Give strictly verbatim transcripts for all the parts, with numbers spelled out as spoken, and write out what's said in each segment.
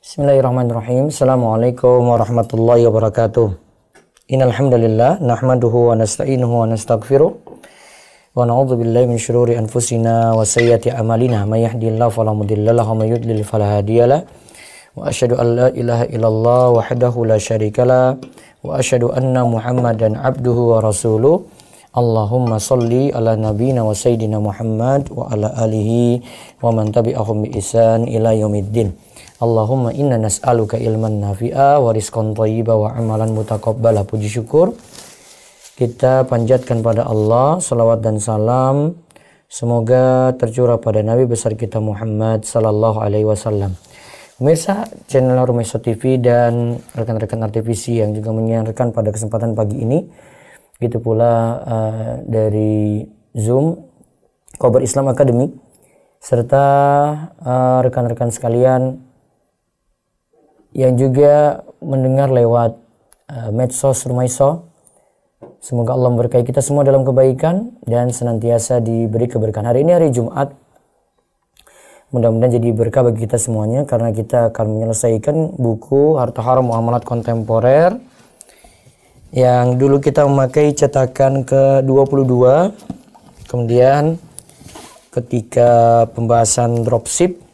Bismillahirrahmanirrahim. Assalamualaikum warahmatullahi wabarakatuh. Innal hamdalillah nahmaduhu wa nasta'inuhu wa nastaghfiruh wa na'udzu billahi min syururi anfusina wa sayyiati a'malina may yahdihillahu fala mudilla lahu wa may yudlil fala hadiyalah. Wa asyhadu an la ilaha illallah wahdahu la syarikalah wa asyhadu anna Muhammadan abduhu wa rasuluh. Allahumma shalli ala nabiyyina wa sayyidina Muhammad wa ala alihi wa man tabi'ahum bi ihsan ila yaumiddin. Allahumma inna nas'aluka ilman nafi'a wa rizqan thayyiba wa amalan mutaqabbala. Puji syukur kita panjatkan pada Allah, salawat dan salam semoga tercurah pada nabi besar kita Muhammad sallallahu alaihi wasallam. Pemirsa channel Rumaysho T V dan rekan-rekan R T V C yang juga menyiarkan pada kesempatan pagi ini, gitu pula uh, dari Zoom Kobar Islam Akademik serta uh, rekan-rekan sekalian yang juga mendengar lewat uh, medsos Rumaysho. Semoga Allah memberkahi kita semua dalam kebaikan dan senantiasa diberi keberkahan. Hari ini hari Jumat. Mudah-mudahan jadi berkah bagi kita semuanya karena kita akan menyelesaikan buku Harta Haram Muamalat Kontemporer yang dulu kita memakai cetakan ke dua puluh dua. Kemudian ketika pembahasan dropship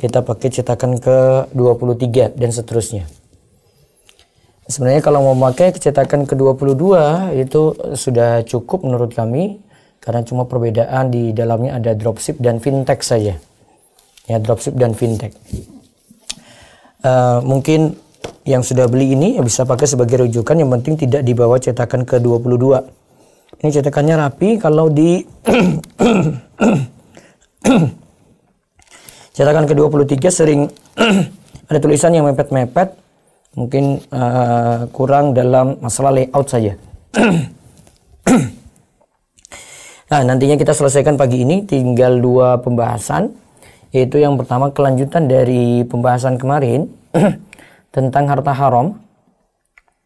kita pakai cetakan ke dua puluh tiga dan seterusnya. Sebenarnya kalau mau memakai cetakan ke dua puluh dua itu sudah cukup menurut kami karena cuma perbedaan di dalamnya ada dropship dan fintech saja. Ya, dropship dan fintech. Uh, mungkin yang sudah beli ini bisa pakai sebagai rujukan, yang penting tidak dibawa cetakan ke dua puluh dua. Ini cetakannya rapi, kalau di cetakan ke dua puluh tiga sering ada tulisan yang mepet-mepet, mungkin uh, kurang dalam masalah layout saja. Nah, nantinya kita selesaikan pagi ini tinggal dua pembahasan. Yaitu yang pertama kelanjutan dari pembahasan kemarin tentang harta haram,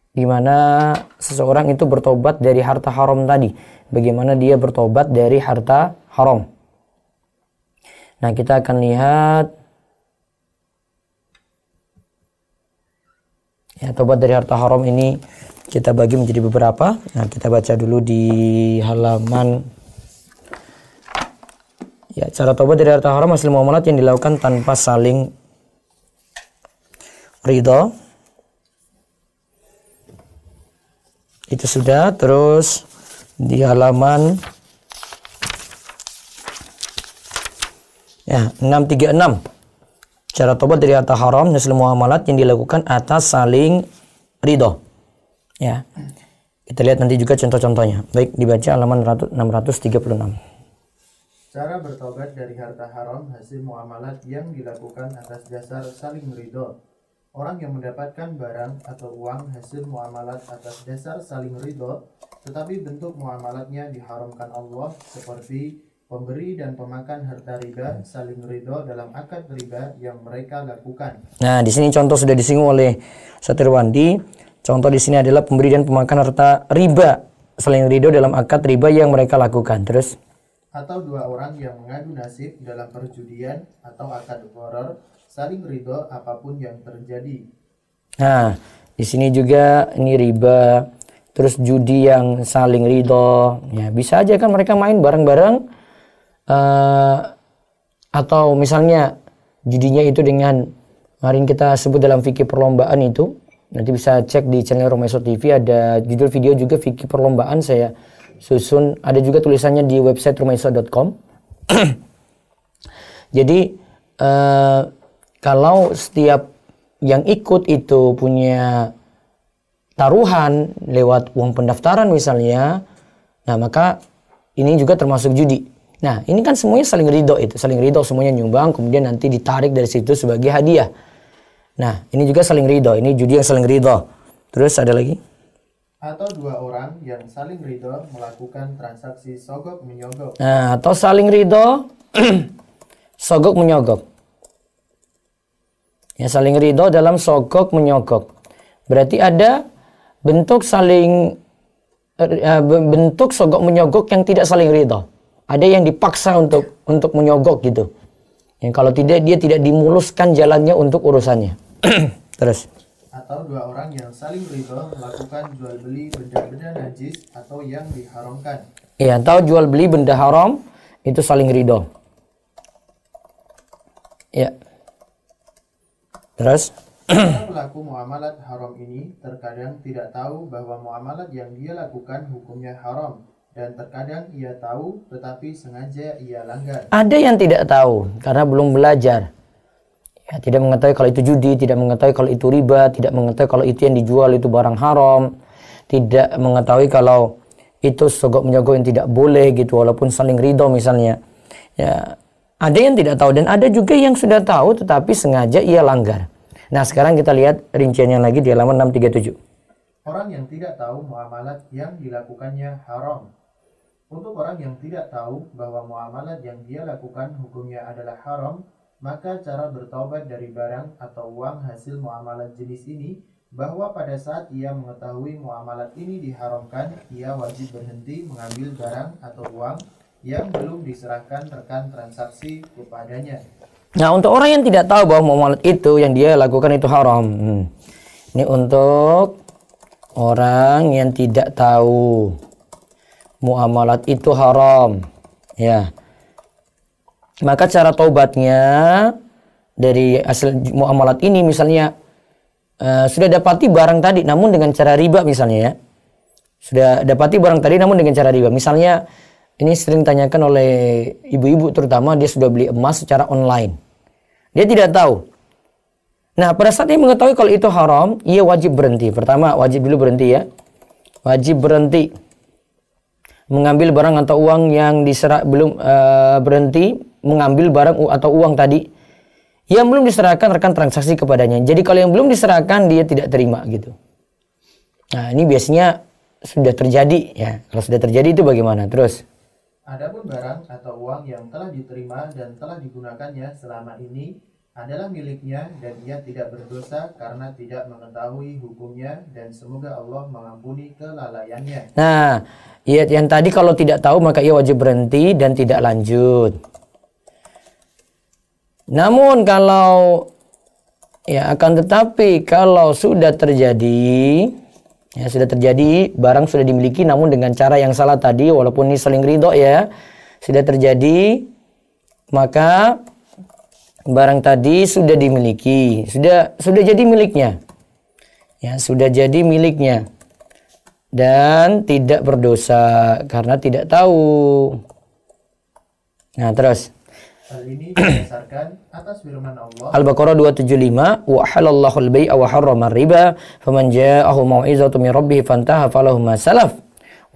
di mana seseorang itu bertobat dari harta haram tadi. Bagaimana dia bertobat dari harta haram? Nah, kita akan lihat ya, tobat dari harta haram ini kita bagi menjadi beberapa. Nah, kita baca dulu di halaman. Ya, cara tobat dari harta haram hasil muamalat yang dilakukan tanpa saling ridho. Itu sudah. Terus di halaman ya, enam tiga enam. Cara tobat dari harta haram hasil muamalat yang dilakukan atas saling ridho. Ya. Kita lihat nanti juga contoh-contohnya. Baik, dibaca halaman enam tiga enam. Cara bertobat dari harta haram hasil muamalat yang dilakukan atas dasar saling ridho. Orang yang mendapatkan barang atau uang hasil muamalat atas dasar saling ridho, tetapi bentuk muamalatnya diharamkan Allah, seperti pemberi dan pemakan harta riba saling ridho dalam akad riba yang mereka lakukan. Nah, di sini contoh sudah disinggung oleh Satria Wandi. Contoh di sini adalah pemberi dan pemakan harta riba saling ridho dalam akad riba yang mereka lakukan. Terus, atau dua orang yang mengadu nasib dalam perjudian atau akad gharar saling ridho apapun yang terjadi. Nah, di sini juga ini riba, terus judi yang saling ridho. Ya, bisa aja kan mereka main bareng-bareng, uh, atau misalnya judinya itu dengan kemarin kita sebut dalam fikih perlombaan itu. Nanti bisa cek di channel Rumaysho T V, ada judul video juga fikih perlombaan saya susun, ada juga tulisannya di website rumaysho dot com. Jadi eh, kalau setiap yang ikut itu punya taruhan lewat uang pendaftaran misalnya, nah maka ini juga termasuk judi. Nah, ini kan semuanya saling ridho, itu saling ridho semuanya nyumbang, kemudian nanti ditarik dari situ sebagai hadiah. Nah, ini juga saling ridho, ini judi yang saling ridho. Terus ada lagi, atau dua orang yang saling ridho melakukan transaksi sogok menyogok. Nah, atau saling ridho sogok menyogok. Ya, saling ridho dalam sogok menyogok. Berarti ada bentuk saling eh, bentuk sogok menyogok yang tidak saling ridho. Ada yang dipaksa untuk untuk menyogok gitu. Ya, kalau tidak, dia tidak dimuluskan jalannya untuk urusannya. Terus. Atau dua orang yang saling riba melakukan jual beli benda-benda najis atau yang diharamkan. Iya, atau jual beli benda haram itu saling ridho. Ya. Terus. Karena pelaku muamalat haram ini terkadang tidak tahu bahwa muamalat yang dia lakukan hukumnya haram, dan terkadang ia tahu tetapi sengaja ia langgar. Ada yang tidak tahu karena belum belajar. Ya, tidak mengetahui kalau itu judi, tidak mengetahui kalau itu riba, tidak mengetahui kalau itu yang dijual itu barang haram, tidak mengetahui kalau itu sogok menyogok yang tidak boleh gitu, walaupun saling ridho misalnya. Ya, ada yang tidak tahu dan ada juga yang sudah tahu tetapi sengaja ia langgar. Nah, sekarang kita lihat rinciannya lagi di halaman enam tiga tujuh. Orang yang tidak tahu muamalat yang dilakukannya haram. Untuk orang yang tidak tahu bahwa muamalat yang dia lakukan hukumnya adalah haram, maka cara bertaubat dari barang atau uang hasil muamalat jenis ini, bahwa pada saat ia mengetahui muamalat ini diharamkan, ia wajib berhenti mengambil barang atau uang yang belum diserahkan rekan transaksi kepadanya. Nah, untuk orang yang tidak tahu bahwa muamalat itu yang dia lakukan itu haram. Hmm. Ini untuk orang yang tidak tahu muamalat itu haram. Ya. Maka cara taubatnya dari hasil muamalat ini, misalnya uh, sudah dapati barang tadi namun dengan cara riba misalnya ya. Sudah dapati barang tadi namun dengan cara riba. Misalnya ini sering ditanyakan oleh ibu-ibu terutama, dia sudah beli emas secara online. Dia tidak tahu. Nah, pada saat dia mengetahui kalau itu haram, ia wajib berhenti. Pertama, wajib dulu berhenti ya. Wajib berhenti mengambil barang atau uang yang diserah belum uh, berhenti mengambil barang atau uang tadi yang belum diserahkan rekan transaksi kepadanya. Jadi kalau yang belum diserahkan dia tidak terima gitu. Nah, ini biasanya sudah terjadi ya. Kalau sudah terjadi itu bagaimana? Terus. Adapun barang atau uang yang telah diterima dan telah digunakannya selama ini adalah miliknya dan ia tidak berdosa karena tidak mengetahui hukumnya, dan semoga Allah mengampuni kelalaiannya. Nah, ya, yang tadi kalau tidak tahu maka ia wajib berhenti dan tidak lanjut. Namun kalau ya akan tetapi kalau sudah terjadi ya sudah terjadi barang sudah dimiliki namun dengan cara yang salah tadi, walaupun ini saling ridho ya, sudah terjadi maka barang tadi sudah dimiliki, sudah sudah jadi miliknya. Ya, sudah jadi miliknya. Dan tidak berdosa karena tidak tahu. Nah, terus. Hal ini berdasarkan atas firman Allah Al-Baqarah dua tujuh lima, wa halallahu al-bai'a wa harrama ar-riba faman ja'ahu mau'izatun min rabbih fantaha falahu ma salaf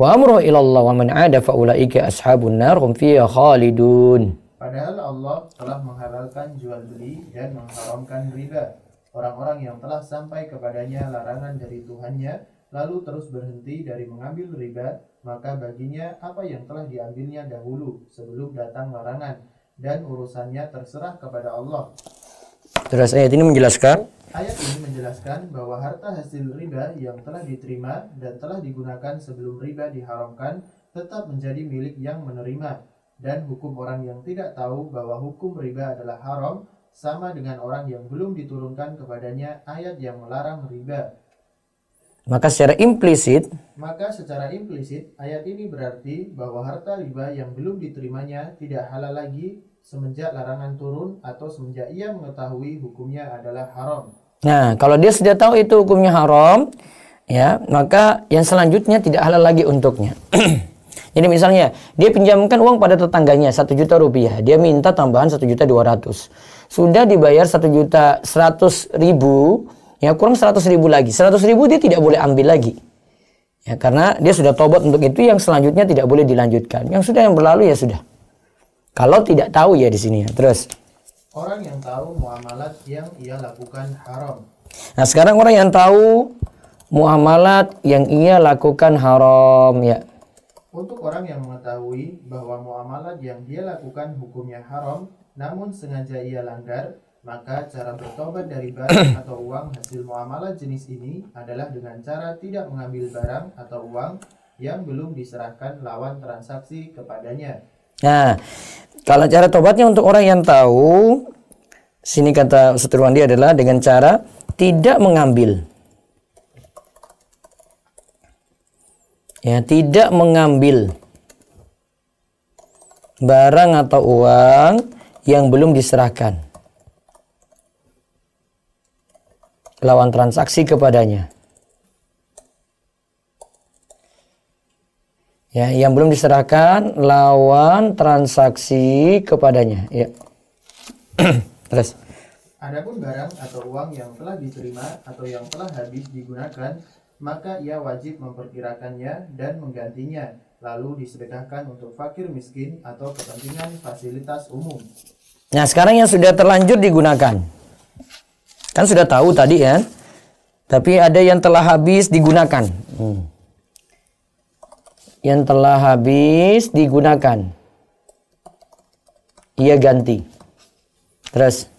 wa amruhu ila Allah wa man 'ada fa ulaika ashabun nar hum fiha khalidun. Padahal Allah telah menghalalkan jual beli dan mengharamkan riba. Orang-orang yang telah sampai kepadanya larangan dari Tuhannya lalu terus berhenti dari mengambil riba, maka baginya apa yang telah diambilnya dahulu sebelum datang larangan, dan urusannya terserah kepada Allah. Terus ayat ini menjelaskan. Ayat ini menjelaskan bahwa harta hasil riba yang telah diterima dan telah digunakan sebelum riba diharamkan tetap menjadi milik yang menerima, dan hukum orang yang tidak tahu bahwa hukum riba adalah haram sama dengan orang yang belum diturunkan kepadanya ayat yang melarang riba. Maka secara implisit, maka secara implisit ayat ini berarti bahwa harta riba yang belum diterimanya tidak halal lagi semenjak larangan turun atau semenjak ia mengetahui hukumnya adalah haram. Nah, kalau dia sudah tahu itu hukumnya haram, ya, maka yang selanjutnya tidak halal lagi untuknya. Jadi misalnya dia pinjamkan uang pada tetangganya satu juta rupiah, dia minta tambahan satu juta dua ratus. Sudah dibayar satu juta seratus ribu. Ya, kurang seratus ribu lagi. seratus ribu dia tidak boleh ambil lagi. Ya, karena dia sudah tobat untuk itu, yang selanjutnya tidak boleh dilanjutkan. Yang sudah yang berlalu ya sudah. Kalau tidak tahu ya di sini ya. Terus. Orang yang tahu muamalat yang ia lakukan haram. Nah, sekarang orang yang tahu muamalat yang ia lakukan haram ya. Untuk orang yang mengetahui bahwa muamalat yang dia lakukan hukumnya haram, namun sengaja ia langgar, maka cara bertobat dari barang atau uang hasil muamalah jenis ini adalah dengan cara tidak mengambil barang atau uang yang belum diserahkan lawan transaksi kepadanya. Nah, kalau cara tobatnya untuk orang yang tahu, sini kata Ustaz Erwandi adalah dengan cara tidak mengambil, ya, tidak mengambil barang atau uang yang belum diserahkan lawan transaksi kepadanya, ya, yang belum diserahkan lawan transaksi kepadanya, ya. Terus, adapun barang atau uang yang telah diterima atau yang telah habis digunakan, maka ia wajib memperkirakannya dan menggantinya, lalu disedekahkan untuk fakir miskin atau kepentingan fasilitas umum. Nah, sekarang yang sudah terlanjur digunakan, kan sudah tahu tadi ya, tapi ada yang telah habis digunakan. Hmm. Yang telah habis digunakan ia ganti. Terus,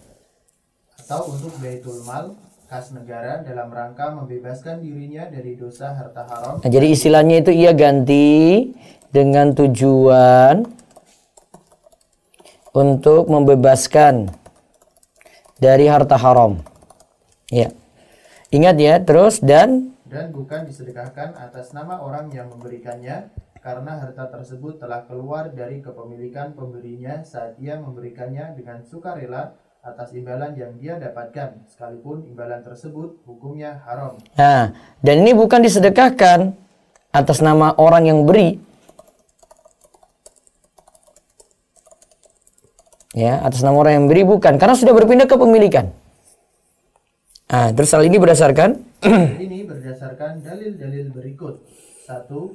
atau untuk baitul mal kas negara dalam rangka membebaskan dirinya dari dosa harta haram. Nah, jadi istilahnya itu ia ganti dengan tujuan untuk membebaskan dari harta haram, ya. Ingat ya. Terus, dan dan bukan disedekahkan atas nama orang yang memberikannya, karena harta tersebut telah keluar dari kepemilikan pemberinya saat ia memberikannya dengan sukarela atas imbalan yang dia dapatkan, sekalipun imbalan tersebut hukumnya haram. Nah, dan ini bukan disedekahkan atas nama orang yang beri, ya, atas nama orang yang beri bukan, karena sudah berpindah kepemilikan. Nah, terus hal ini berdasarkan ini berdasarkan dalil-dalil berikut. Satu,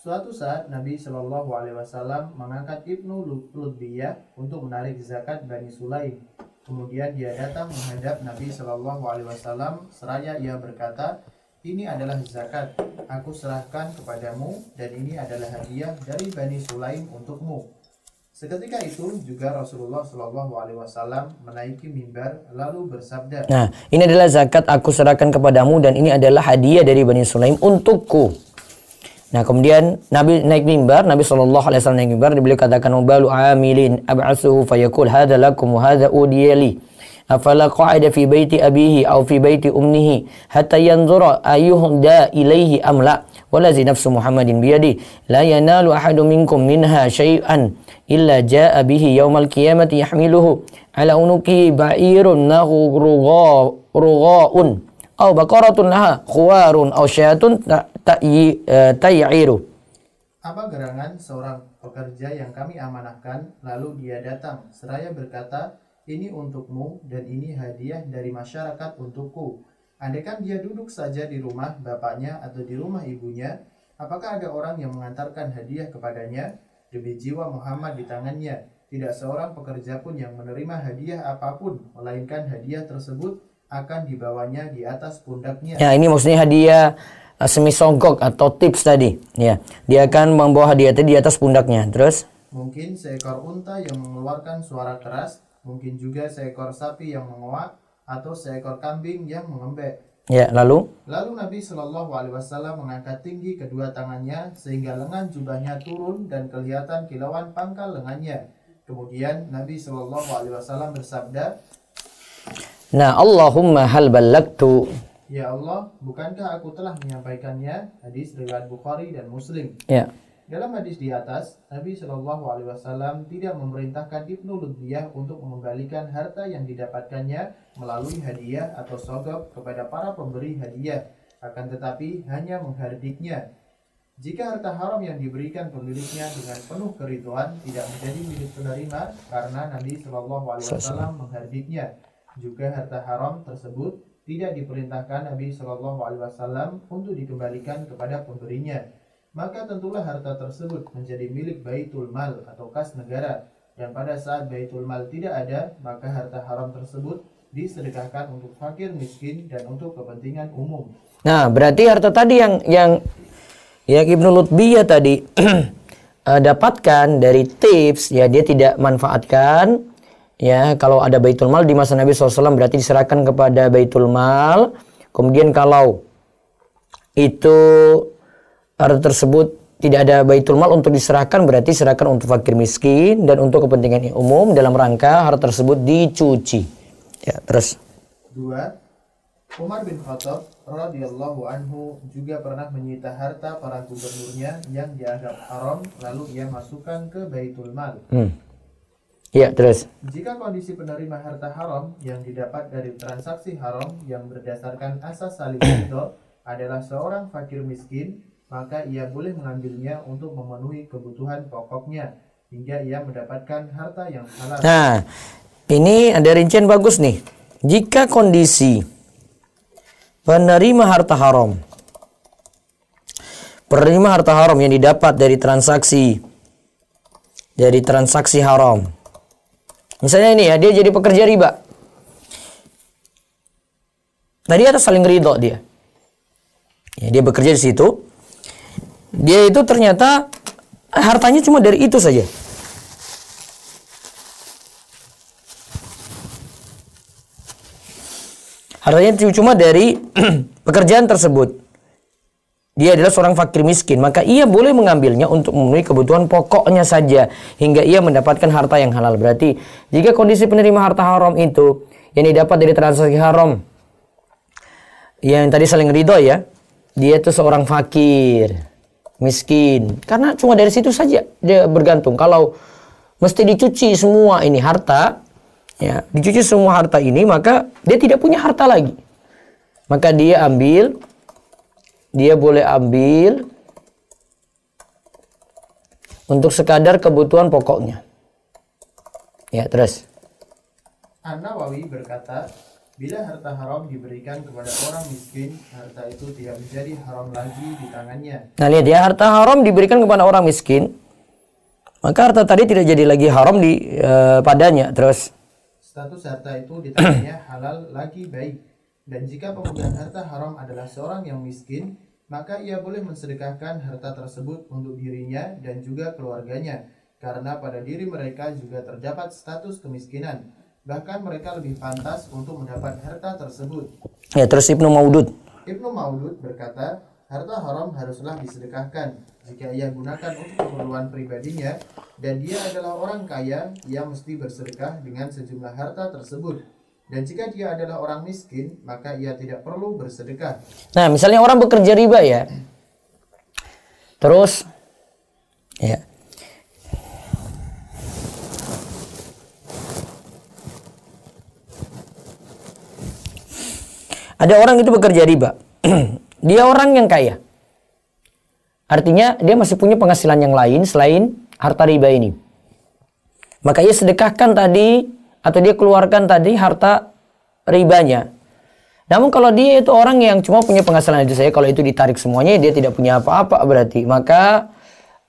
suatu saat Nabi Shallallahu Alaihi Wasallam mengangkat Ibnu Lutbiyah untuk menarik zakat Bani Sulaim. Kemudian dia datang menghadap Nabi Shallallahu Alaihi Wasallam seraya ia berkata, ini adalah zakat, aku serahkan kepadamu, dan ini adalah hadiah dari Bani Sulaim untukmu. Seketika itu juga Rasulullah Shallallahu Alaihi Wasallam menaiki mimbar lalu bersabda, nah, ini adalah zakat, aku serahkan kepadamu, dan ini adalah hadiah dari Bani Sulaim untukku. Nah, kemudian Nabi naik mimbar, Nabi Shallallahu Alaihi Wasallam naik mimbar, beliau katakan, wabalu amilin ab'asuhu fayakul hadza lakum wa hadza udiyali afala qa'ida fi baiti abihi aw fi baiti ummihi hatta yanzura ayyuhum da ilaihi amla walazi nafsu Muhammadin biyadi la yanalu ahadu minkum minha syai'an illa jaa bihi yaumal qiyamati yahmiluhu ala unuki ba'irun nahu rugha'un aw baqaratun laha khuwarun aw syatun ta'iru. Apa gerangan seorang pekerja yang kami amanahkan, lalu dia datang seraya berkata, ini untukmu dan ini hadiah dari masyarakat untukku. Andaikan dia duduk saja di rumah bapaknya atau di rumah ibunya, apakah ada orang yang mengantarkan hadiah kepadanya? Demi jiwa Muhammad di tangannya, tidak seorang pekerja pun yang menerima hadiah apapun, melainkan hadiah tersebut akan dibawanya di atas pundaknya. Ya, ini maksudnya hadiah semi songkok atau tips tadi, ya. Dia akan membawa hadiah tadi di atas pundaknya. Terus, mungkin seekor unta yang mengeluarkan suara keras, mungkin juga seekor sapi yang menguak, atau seekor kambing yang mengembek. Ya, lalu lalu Nabi Shallallahu Alaihi Wasallam mengangkat tinggi kedua tangannya sehingga lengan jubahnya turun dan kelihatan kilauan pangkal lengannya. Kemudian Nabi Shallallahu Alaihi Wasallam bersabda, nah, Allahumma hal ballagtu, ya Allah, bukankah aku telah menyampaikannya? Hadis riwayat Bukhari dan Muslim. Ya. Dalam hadis di atas, Nabi Shallallahu Alaihi Wasallam tidak memerintahkan Ibnu Lutbiyah untuk mengembalikan harta yang didapatkannya melalui hadiah atau sogok kepada para pemberi hadiah, akan tetapi hanya menghardiknya. Jika harta haram yang diberikan pemiliknya dengan penuh keriduan tidak menjadi milik penerima, karena Nabi Shallallahu Alaihi Wasallam menghardiknya. Juga harta haram tersebut tidak diperintahkan Nabi Shallallahu Alaihi Wasallam untuk dikembalikan kepada pemberinya. Maka tentulah harta tersebut menjadi milik baitul mal atau kas negara, dan pada saat baitul mal tidak ada, maka harta haram tersebut disedekahkan untuk fakir miskin dan untuk kepentingan umum. Nah, berarti harta tadi yang yang yang Ibnu Lutbiyah tadi dapatkan dari tips, ya, dia tidak manfaatkan, ya. Kalau ada baitul mal di masa Nabi shallallahu alaihi wasallam berarti diserahkan kepada baitul mal. Kemudian kalau itu harta tersebut tidak ada baitul mal untuk diserahkan, berarti serahkan untuk fakir miskin dan untuk kepentingan umum dalam rangka harta tersebut dicuci. Ya, terus. Dua, Umar bin Khattab radhiyallahu anhu juga pernah menyita harta para gubernurnya yang dianggap haram, lalu ia masukkan ke Baitul Mal. Hmm. Ya, terus. Jika kondisi penerima harta haram yang didapat dari transaksi haram yang berdasarkan asas saling ridho adalah seorang fakir miskin, maka ia boleh mengambilnya untuk memenuhi kebutuhan pokoknya hingga ia mendapatkan harta yang halal. Nah, ini ada rincian bagus nih. Jika kondisi penerima harta haram, penerima harta haram yang didapat dari transaksi, dari transaksi haram. Misalnya ini ya, dia jadi pekerja riba. Tadi ada saling ridho dia. Ya, dia bekerja di situ. Dia itu ternyata hartanya cuma dari itu saja. Hartanya cuma dari pekerjaan tersebut. Dia adalah seorang fakir miskin, maka ia boleh mengambilnya untuk memenuhi kebutuhan pokoknya saja hingga ia mendapatkan harta yang halal. Berarti jika kondisi penerima harta haram itu yang didapat dari transaksi haram yang tadi saling ridho ya, dia itu seorang fakir miskin karena cuma dari situ saja dia bergantung. Kalau mesti dicuci semua ini harta ya, dicuci semua harta ini, maka dia tidak punya harta lagi, maka dia ambil. Dia boleh ambil untuk sekadar kebutuhan pokoknya. Ya, terus. An-Nawawi berkata, bila harta haram diberikan kepada orang miskin, harta itu tidak menjadi haram lagi di tangannya. Nah, lihat ya, harta haram diberikan kepada orang miskin, maka harta tadi tidak jadi lagi haram di eh, padanya. Terus. Status harta itu di tangannya halal lagi baik. Dan jika pemegang harta haram adalah seorang yang miskin, maka ia boleh mensedekahkan harta tersebut untuk dirinya dan juga keluarganya, karena pada diri mereka juga terdapat status kemiskinan. Bahkan mereka lebih pantas untuk mendapat harta tersebut. Ya, terus Ibnu Maulud. Ibnu Maulud berkata, harta haram haruslah disedekahkan jika ia gunakan untuk keperluan pribadinya, dan dia adalah orang kaya, ia mesti bersedekah dengan sejumlah harta tersebut. Dan jika dia adalah orang miskin, maka ia tidak perlu bersedekah. Nah, misalnya orang bekerja riba ya. Terus, ya. Ada orang itu bekerja riba. Dia orang yang kaya. Artinya dia masih punya penghasilan yang lain selain harta riba ini. Maka ia sedekahkan tadi, atau dia keluarkan tadi harta ribanya. Namun kalau dia itu orang yang cuma punya penghasilan itu saja, kalau itu ditarik semuanya dia tidak punya apa-apa berarti. Maka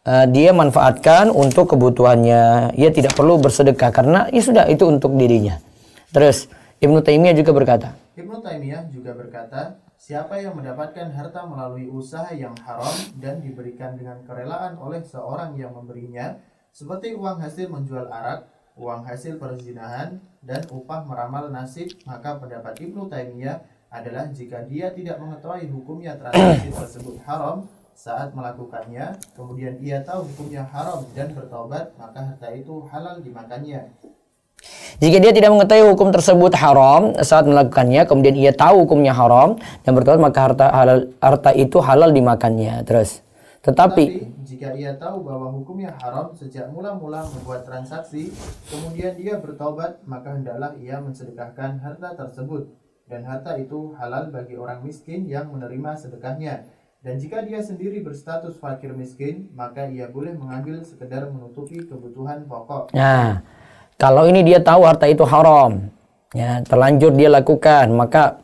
uh, dia manfaatkan untuk kebutuhannya. Ia tidak perlu bersedekah karena ya sudah itu untuk dirinya. Terus Ibnu Taimiyah juga berkata. Ibnu Taimiyah juga berkata, siapa yang mendapatkan harta melalui usaha yang haram dan diberikan dengan kerelaan oleh seorang yang memberinya, seperti uang hasil menjual arak, uang hasil perzinahan, dan upah meramal nasib, maka pendapat Ibnu Taimiyah adalah jika dia tidak mengetahui hukumnya transaksi tersebut haram saat melakukannya, kemudian ia tahu hukumnya haram dan bertobat, maka harta itu halal dimakannya. Jika dia tidak mengetahui hukum tersebut haram saat melakukannya, kemudian ia tahu hukumnya haram dan bertobat, maka harta halal, harta itu halal dimakannya. Terus. Tetapi, Tetapi jika ia tahu bahwa hukumnya haram sejak mula-mula membuat transaksi, kemudian dia bertobat, maka hendaklah ia mensedekahkan harta tersebut, dan harta itu halal bagi orang miskin yang menerima sedekahnya. Dan jika dia sendiri berstatus fakir miskin, maka ia boleh mengambil sekedar menutupi kebutuhan pokok. Nah, kalau ini dia tahu harta itu haram, ya terlanjur dia lakukan, maka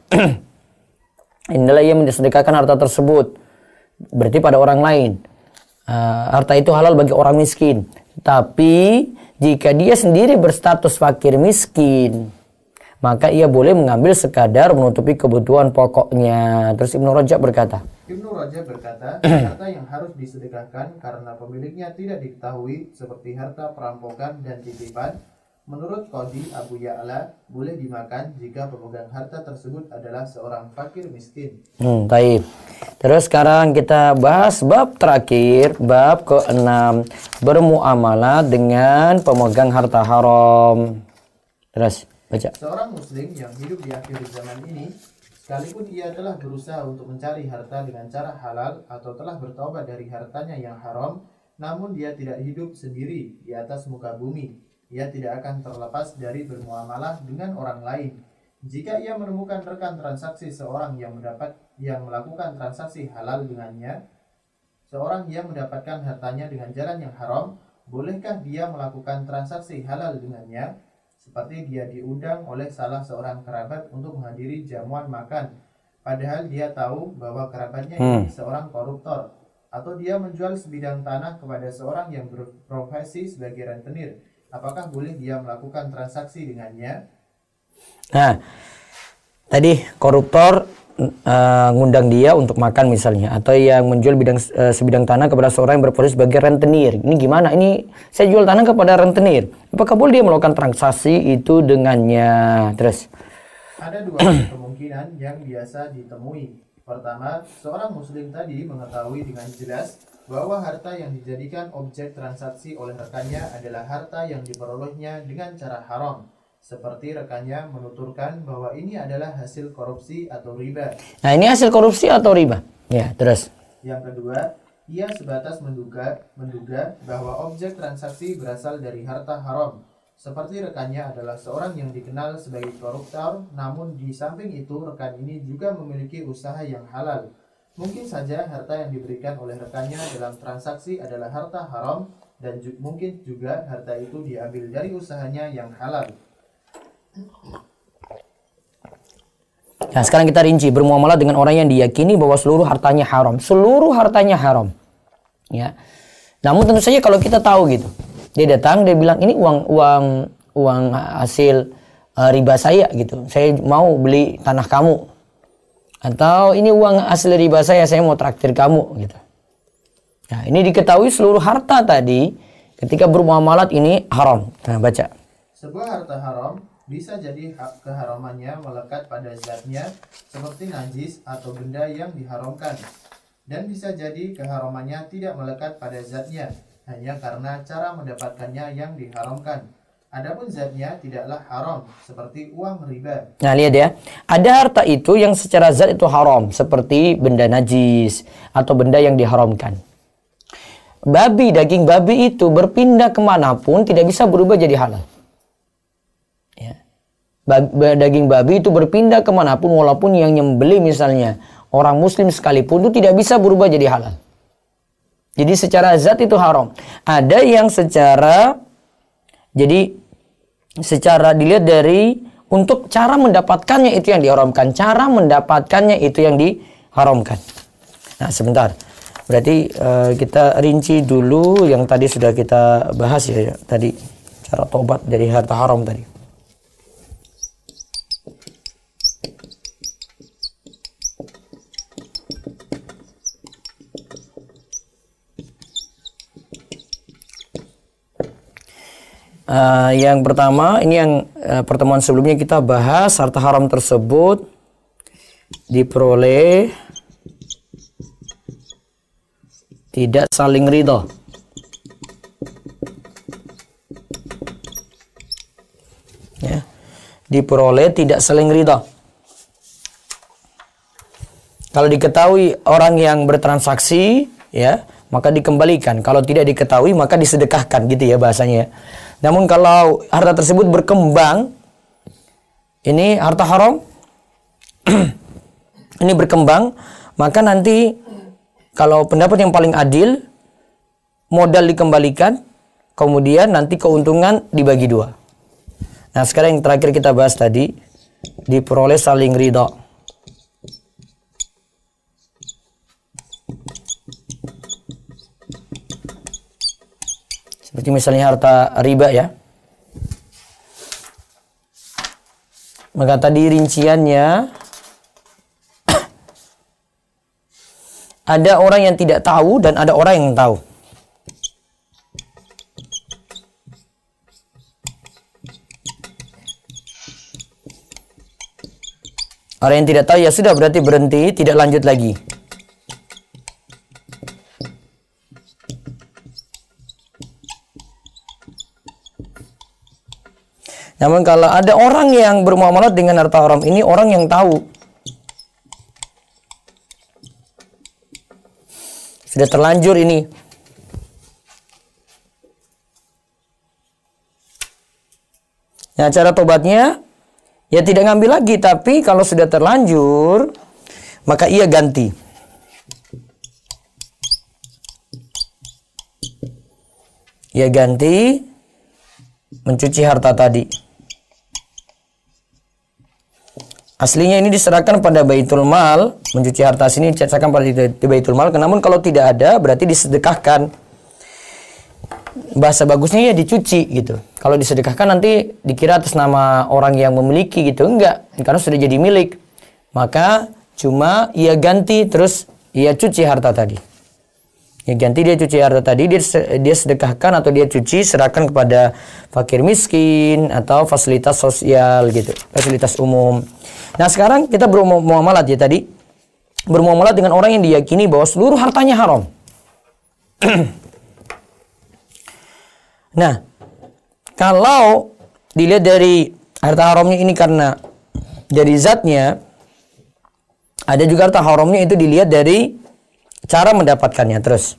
hendaklah ia mensedekahkan harta tersebut. Berarti pada orang lain uh, harta itu halal bagi orang miskin. Tapi jika dia sendiri berstatus fakir miskin, maka ia boleh mengambil sekadar menutupi kebutuhan pokoknya. Terus Ibnu Rajab berkata Ibnu Rajab berkata harta yang harus disedekahkan karena pemiliknya tidak diketahui, seperti harta perampokan dan titipan, menurut Qadi Abu Ya'la boleh dimakan jika pemegang harta tersebut adalah seorang fakir miskin. Hmm, baik. Terus sekarang kita bahas bab terakhir, bab keenam, bermuamalah dengan pemegang harta haram. Terus baca. Seorang muslim yang hidup di akhir zaman ini Sekalipun ia telah berusaha untuk mencari harta dengan cara halal atau telah bertobat dari hartanya yang haram, namun dia tidak hidup sendiri di atas muka bumi. Ia tidak akan terlepas dari bermuamalah dengan orang lain. Jika ia menemukan rekan transaksi seorang yang mendapat yang melakukan transaksi halal dengannya, seorang yang mendapatkan hartanya dengan jalan yang haram, bolehkah dia melakukan transaksi halal dengannya? Seperti dia diundang oleh salah seorang kerabat untuk menghadiri jamuan makan, padahal dia tahu bahwa kerabatnya ini seorang koruptor. Atau dia menjual sebidang tanah kepada seorang yang berprofesi sebagai rentenir, apakah boleh dia melakukan transaksi dengannya? Nah, tadi koruptor uh, ngundang dia untuk makan misalnya, atau yang menjual bidang, uh, sebidang tanah kepada seorang yang berprofesi sebagai rentenir. Ini gimana? Ini saya jual tanah kepada rentenir. Apakah boleh dia melakukan transaksi itu dengannya? Terus ada dua kemungkinan yang biasa ditemui. Pertama, seorang muslim tadi mengetahui dengan jelas bahwa harta yang dijadikan objek transaksi oleh rekannya adalah harta yang diperolehnya dengan cara haram, seperti rekannya menuturkan bahwa ini adalah hasil korupsi atau riba. Nah, ini hasil korupsi atau riba. Ya, terus. Yang kedua, ia sebatas menduga, menduga bahwa objek transaksi berasal dari harta haram, seperti rekannya adalah seorang yang dikenal sebagai koruptor, namun di samping itu rekan ini juga memiliki usaha yang halal. Mungkin saja harta yang diberikan oleh rekannya dalam transaksi adalah harta haram, dan ju- mungkin juga harta itu diambil dari usahanya yang halal. Nah, sekarang kita rinci bermuamalah dengan orang yang diyakini bahwa seluruh hartanya haram, seluruh hartanya haram. Ya. Namun tentu saja kalau kita tahu gitu, dia datang dia bilang ini uang uang uang hasil uh, riba saya gitu, saya mau beli tanah kamu, atau ini uang hasil riba saya, saya mau traktir kamu gitu. Nah, ini diketahui seluruh harta tadi ketika bermuamalah ini haram. Nah, baca. Sebuah harta haram bisa jadi hak keharamannya melekat pada zatnya seperti najis atau benda yang diharamkan, dan bisa jadi keharamannya tidak melekat pada zatnya hanya karena cara mendapatkannya yang diharamkan. Adapun zatnya tidaklah haram seperti uang riba. Nah, lihat ya. Ada harta itu yang secara zat itu haram seperti benda najis atau benda yang diharamkan. Babi, daging babi itu berpindah kemanapun tidak bisa berubah jadi halal. Daging babi itu berpindah kemanapun, walaupun yang nyembelih misalnya orang muslim sekalipun itu tidak bisa berubah jadi halal. Jadi secara zat itu haram. Ada yang secara, jadi secara dilihat dari untuk cara mendapatkannya itu yang diharamkan, cara mendapatkannya itu yang diharamkan. Nah, sebentar, berarti uh, kita rinci dulu yang tadi sudah kita bahas ya, ya. Tadi cara tobat dari harta haram tadi. Uh, yang pertama, ini yang uh, pertemuan sebelumnya kita bahas, harta haram tersebut diperoleh tidak saling ridho. Ya. Diperoleh tidak saling ridho. Kalau diketahui orang yang bertransaksi, ya, maka dikembalikan. Kalau tidak diketahui, maka disedekahkan, gitu ya bahasanya. Namun kalau harta tersebut berkembang, ini harta haram, ini berkembang, maka nanti kalau pendapat yang paling adil, modal dikembalikan, kemudian nanti keuntungan dibagi dua. Nah, sekarang yang terakhir kita bahas tadi, diperoleh saling ridha. Seperti misalnya harta riba ya. Maka tadi rinciannya ada orang yang tidak tahu dan ada orang yang tahu. Orang yang tidak tahu ya sudah, berarti berhenti, tidak lanjut lagi. Namun kalau ada orang yang bermuamalah dengan harta haram ini, orang yang tahu, Sudah terlanjur ini. Nah, cara tobatnya ya tidak ngambil lagi, tapi kalau sudah terlanjur maka ia ganti. Ia ganti mencuci harta tadi. Aslinya ini diserahkan pada Baitul Mal, mencuci harta sini diserahkan pada di Baitul Mal. Namun kalau tidak ada berarti disedekahkan. Bahasa bagusnya ya dicuci gitu. Kalau disedekahkan nanti dikira atas nama orang yang memiliki gitu. Enggak, karena sudah jadi milik. Maka cuma ia ganti, terus ia cuci harta tadi. Ia ganti, dia cuci harta tadi, dia, dia sedekahkan atau dia cuci, serahkan kepada fakir miskin atau fasilitas sosial gitu, fasilitas umum. Nah sekarang kita bermuamalat ya tadi. Bermuamalat dengan orang yang diyakini bahwa seluruh hartanya haram. Nah, kalau dilihat dari harta haramnya ini karena dari zatnya, ada juga harta haramnya itu dilihat dari cara mendapatkannya. Terus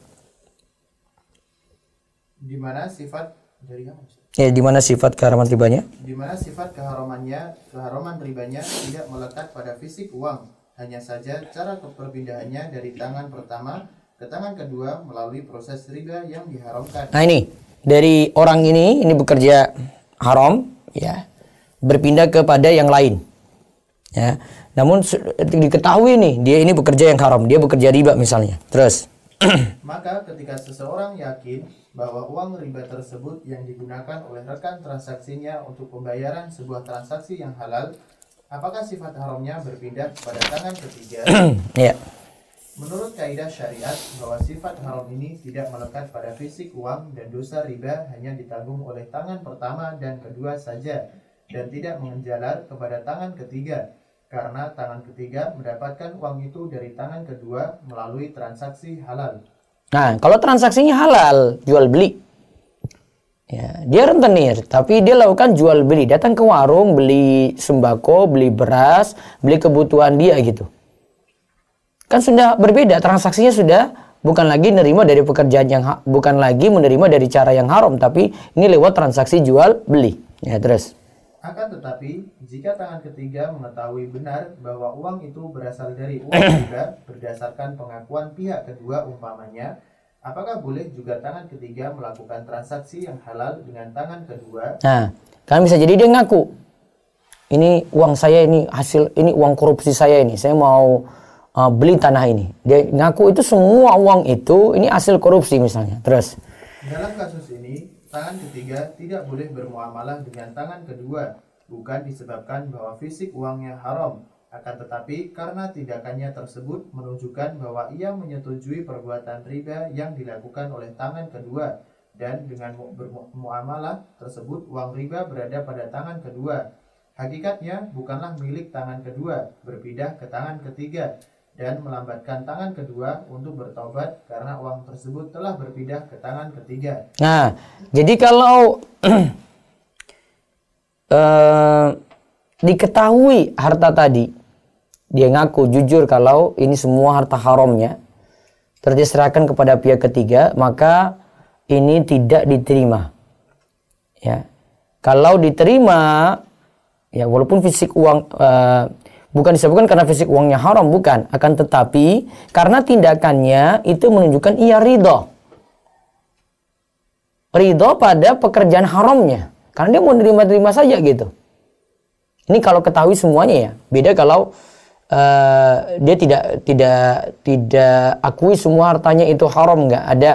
di mana sifat dari kamu? Ya, di mana sifat keharaman ribanya? Di mana sifat keharamannya, keharaman ribanya tidak melekat pada fisik uang, hanya saja cara perpindahannya dari tangan pertama ke tangan kedua melalui proses riba yang diharamkan. Nah ini, dari orang ini, ini bekerja haram, ya, berpindah kepada yang lain, ya. Namun diketahui nih, dia ini bekerja yang haram, dia bekerja riba misalnya. Terus, maka ketika seseorang yakin bahwa uang riba tersebut yang digunakan oleh rekan transaksinya untuk pembayaran sebuah transaksi yang halal, apakah sifat haramnya berpindah kepada tangan ketiga? Ya. Menurut kaidah syariat bahwa sifat haram ini tidak melekat pada fisik uang dan dosa riba hanya ditanggung oleh tangan pertama dan kedua saja dan tidak menjalar kepada tangan ketiga karena tangan ketiga mendapatkan uang itu dari tangan kedua melalui transaksi halal. Nah, kalau transaksinya halal, jual beli. Ya, dia rentenir, tapi dia lakukan jual beli, datang ke warung beli sembako, beli beras, beli kebutuhan dia gitu. Kan sudah berbeda, transaksinya sudah bukan lagi menerima dari pekerjaan yang bukan lagi menerima dari cara yang haram, tapi ini lewat transaksi jual beli. Ya, terus. Akan tetapi, jika tangan ketiga mengetahui benar bahwa uang itu berasal dari uang riba berdasarkan pengakuan pihak kedua umpamanya, apakah boleh juga tangan ketiga melakukan transaksi yang halal dengan tangan kedua? Nah, kan bisa jadi dia ngaku, ini uang saya, ini hasil, ini uang korupsi saya ini, saya mau Uh, beli tanah ini. Dia ngaku itu semua uang itu ini hasil korupsi misalnya. Terus, dalam kasus ini tangan ketiga tidak boleh bermuamalah dengan tangan kedua, bukan disebabkan bahwa fisik uangnya haram, akan tetapi karena tindakannya tersebut menunjukkan bahwa ia menyetujui perbuatan riba yang dilakukan oleh tangan kedua, dan dengan bermuamalah tersebut uang riba berada pada tangan kedua. Hakikatnya bukanlah milik tangan kedua, berpindah ke tangan ketiga, dan melambatkan tangan kedua untuk bertobat karena uang tersebut telah berpindah ke tangan ketiga. Nah, jadi kalau eh, diketahui harta tadi, dia ngaku jujur kalau ini semua harta haramnya, terserahkan kepada pihak ketiga, maka ini tidak diterima. Ya, kalau diterima, ya walaupun fisik uang eh, bukan disebutkan karena fisik uangnya haram, bukan. Akan tetapi, karena tindakannya itu menunjukkan ia ridho. Ridho pada pekerjaan haramnya. Karena dia mau nerima-nerima saja gitu. Ini kalau ketahui semuanya ya. Beda kalau uh, dia tidak tidak tidak akui semua hartanya itu haram. Nggak ada.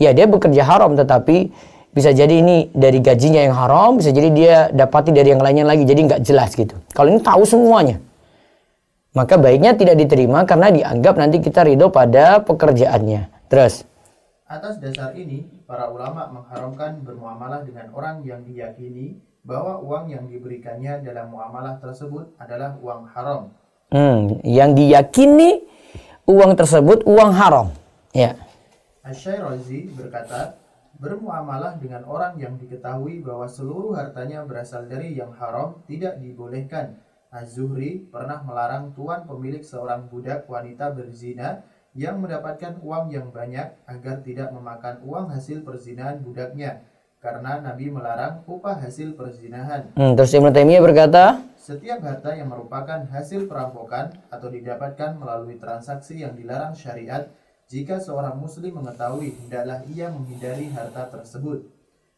Ya dia bekerja haram, tetapi bisa jadi ini dari gajinya yang haram, bisa jadi dia dapati dari yang lainnya lagi. Jadi nggak jelas gitu. Kalau ini tahu semuanya, maka baiknya tidak diterima karena dianggap nanti kita ridho pada pekerjaannya. Terus, atas dasar ini, para ulama mengharamkan bermuamalah dengan orang yang diyakini bahwa uang yang diberikannya dalam muamalah tersebut adalah uang haram. Hmm, yang diyakini uang tersebut uang haram. Ya. Asy-Syirazi berkata, bermuamalah dengan orang yang diketahui bahwa seluruh hartanya berasal dari yang haram tidak dibolehkan. Az-Zuhri pernah melarang tuan pemilik seorang budak wanita berzina yang mendapatkan uang yang banyak agar tidak memakan uang hasil perzinahan budaknya, karena Nabi melarang upah hasil perzinahan. Hmm, terus Ibnu Taimiyah berkata, setiap harta yang merupakan hasil perampokan atau didapatkan melalui transaksi yang dilarang syariat, jika seorang muslim mengetahui, hendaklah ia menghindari harta tersebut.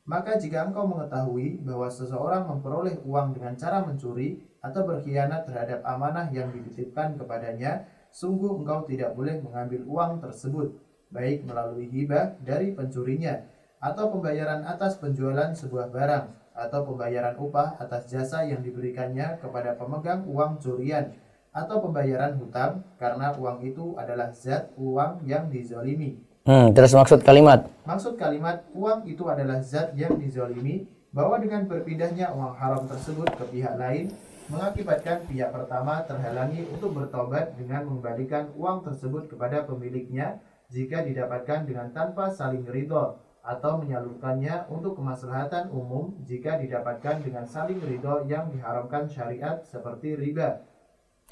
Maka jika engkau mengetahui bahwa seseorang memperoleh uang dengan cara mencuri atau berkhianat terhadap amanah yang dititipkan kepadanya, sungguh engkau tidak boleh mengambil uang tersebut, baik melalui hibah dari pencurinya, atau pembayaran atas penjualan sebuah barang, atau pembayaran upah atas jasa yang diberikannya kepada pemegang uang curian, atau pembayaran hutang, karena uang itu adalah zat uang yang dizolimi. Hmm, terus maksud kalimat? Maksud kalimat, uang itu adalah zat yang dizolimi, bahwa dengan berpindahnya uang haram tersebut ke pihak lain, mengakibatkan pihak pertama terhalangi untuk bertobat dengan mengembalikan uang tersebut kepada pemiliknya jika didapatkan dengan tanpa saling ridho, atau menyalurkannya untuk kemaslahatan umum jika didapatkan dengan saling ridho yang diharamkan syariat seperti riba.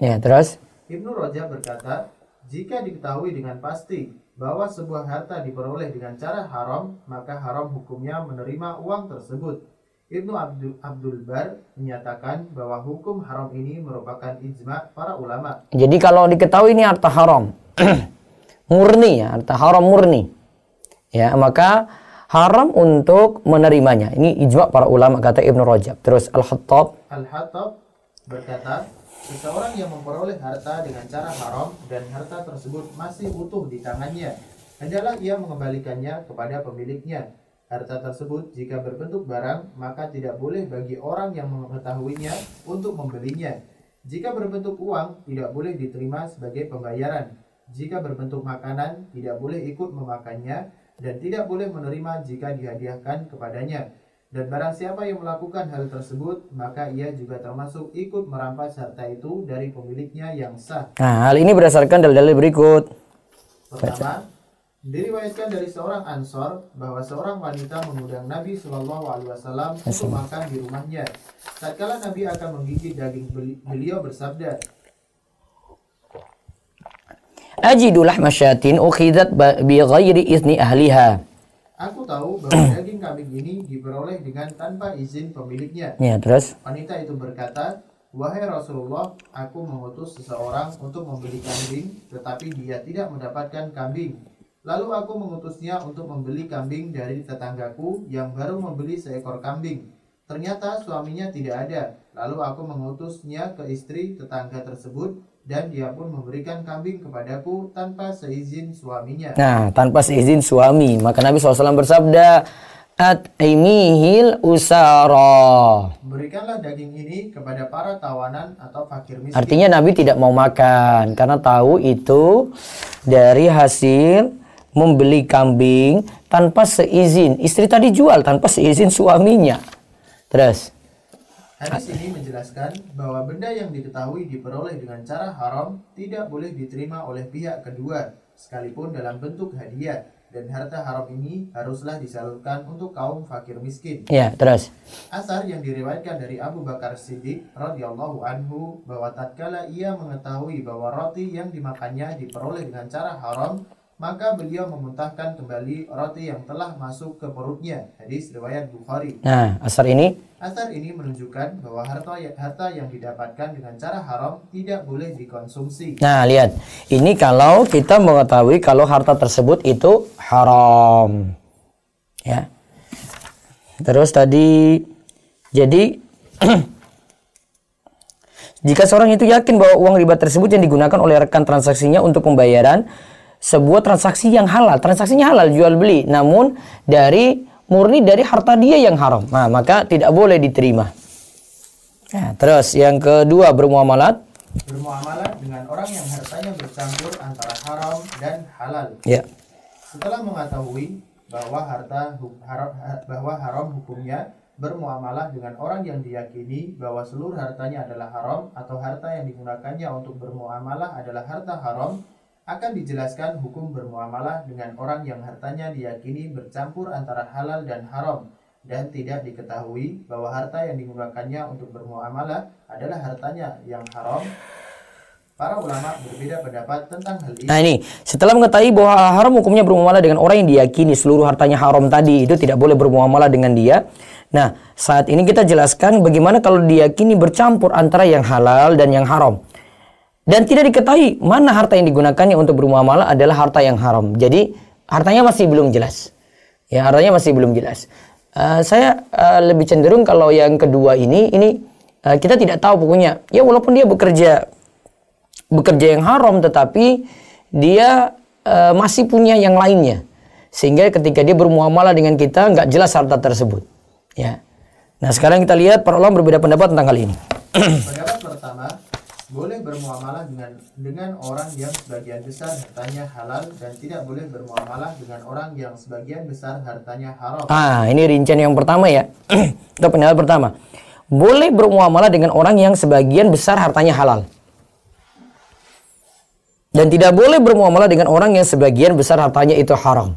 Ya, terus Ibnu Rajab berkata, jika diketahui dengan pasti bahwa sebuah harta diperoleh dengan cara haram, maka haram hukumnya menerima uang tersebut. Ibnu Abdul, Abdul Bar menyatakan bahwa hukum haram ini merupakan ijma para ulama. Jadi kalau diketahui ini harta haram murni, ya, harta haram murni, ya, maka haram untuk menerimanya. Ini ijma para ulama, kata Ibnu Rajab. Terus Al-Hattab Al-Hattab berkata, seseorang yang memperoleh harta dengan cara haram dan harta tersebut masih utuh di tangannya, hendaklah ia mengembalikannya kepada pemiliknya. Harta tersebut jika berbentuk barang, maka tidak boleh bagi orang yang mengetahuinya untuk membelinya. Jika berbentuk uang, tidak boleh diterima sebagai pembayaran. Jika berbentuk makanan, tidak boleh ikut memakannya dan tidak boleh menerima jika dihadiahkan kepadanya. Dan barang siapa yang melakukan hal tersebut, maka ia juga termasuk ikut merampas harta itu dari pemiliknya yang sah. Nah, hal ini berdasarkan dalil-dalil berikut. Pertama, diriwayatkan dari seorang Ansor bahwa seorang wanita mengundang Nabi shallallahu alaihi wasallam untuk makan di rumahnya. Tatkala Nabi akan menggigit daging, beliau bersabda, ajidu lahma syatin ukhidat bi ghairi izni ahliha. Aku tahu bahwa daging kambing ini diperoleh dengan tanpa izin pemiliknya. Ya, terus wanita itu berkata, wahai Rasulullah, aku mengutus seseorang untuk membeli kambing, tetapi dia tidak mendapatkan kambing. Lalu aku mengutusnya untuk membeli kambing dari tetanggaku yang baru membeli seekor kambing. Ternyata suaminya tidak ada. Lalu aku mengutusnya ke istri tetangga tersebut, dan dia pun memberikan kambing kepadaku tanpa seizin suaminya. Nah, tanpa seizin suami. Maka Nabi shallallahu alaihi wasallam bersabda, at'imihil usara. Berikanlah daging ini kepada para tawanan atau fakir miskin. Artinya Nabi tidak mau makan karena tahu itu dari hasil membeli kambing tanpa seizin. Istri tadi jual tanpa seizin suaminya. Terus hadis ini menjelaskan bahwa benda yang diketahui diperoleh dengan cara haram tidak boleh diterima oleh pihak kedua, sekalipun dalam bentuk hadiah, dan harta haram ini haruslah disalurkan untuk kaum fakir miskin. Ya, terus asar yang diriwayatkan dari Abu Bakar Siddiq radhiyallahu anhu bahwa tatkala ia mengetahui bahwa roti yang dimakannya diperoleh dengan cara haram, maka beliau memuntahkan kembali roti yang telah masuk ke perutnya. Hadis riwayat Bukhari. Nah, asar ini? Asar ini menunjukkan bahwa harta, harta yang didapatkan dengan cara haram tidak boleh dikonsumsi. Nah, lihat. Ini kalau kita mengetahui kalau harta tersebut itu haram. Ya. Terus tadi, jadi jika seorang itu yakin bahwa uang riba tersebut yang digunakan oleh rekan transaksinya untuk pembayaran sebuah transaksi yang halal, transaksinya halal jual beli, namun dari murni dari harta dia yang haram, nah, maka tidak boleh diterima. Nah, terus yang kedua, bermuamalat. Bermuamalat dengan orang yang hartanya bercampur antara haram dan halal. Ya. Setelah mengetahui bahwa harta haram, bahwa haram hukumnya, bermuamalah dengan orang yang diyakini bahwa seluruh hartanya adalah haram atau harta yang digunakannya untuk bermuamalah adalah harta haram. Akan dijelaskan hukum bermuamalah dengan orang yang hartanya diyakini bercampur antara halal dan haram, dan tidak diketahui bahwa harta yang digunakannya untuk bermuamalah adalah hartanya yang haram. Para ulama berbeda pendapat tentang hal ini. Nah ini, setelah mengetahui bahwa haram hukumnya bermuamalah dengan orang yang diyakini seluruh hartanya haram tadi, itu tidak boleh bermuamalah dengan dia. Nah, saat ini kita jelaskan bagaimana kalau diyakini bercampur antara yang halal dan yang haram. Dan tidak diketahui mana harta yang digunakannya untuk bermuamalah adalah harta yang haram. Jadi, hartanya masih belum jelas. Ya, hartanya masih belum jelas. Uh, saya uh, lebih cenderung kalau yang kedua ini, ini uh, kita tidak tahu pokoknya. Ya, walaupun dia bekerja... bekerja yang haram, tetapi dia e, masih punya yang lainnya, sehingga ketika dia bermuamalah dengan kita nggak jelas harta tersebut. Ya. Nah sekarang kita lihat para ulama berbeda pendapat tentang hal ini. Pendapat pertama, boleh bermuamalah dengan dengan orang yang sebagian besar hartanya halal dan tidak boleh bermuamalah dengan orang yang sebagian besar hartanya haram. Ah ini rincian yang pertama ya. Itu pendapat pertama. Boleh bermuamalah dengan orang yang sebagian besar hartanya halal. Dan tidak boleh bermuamalah dengan orang yang sebagian besar hartanya itu haram.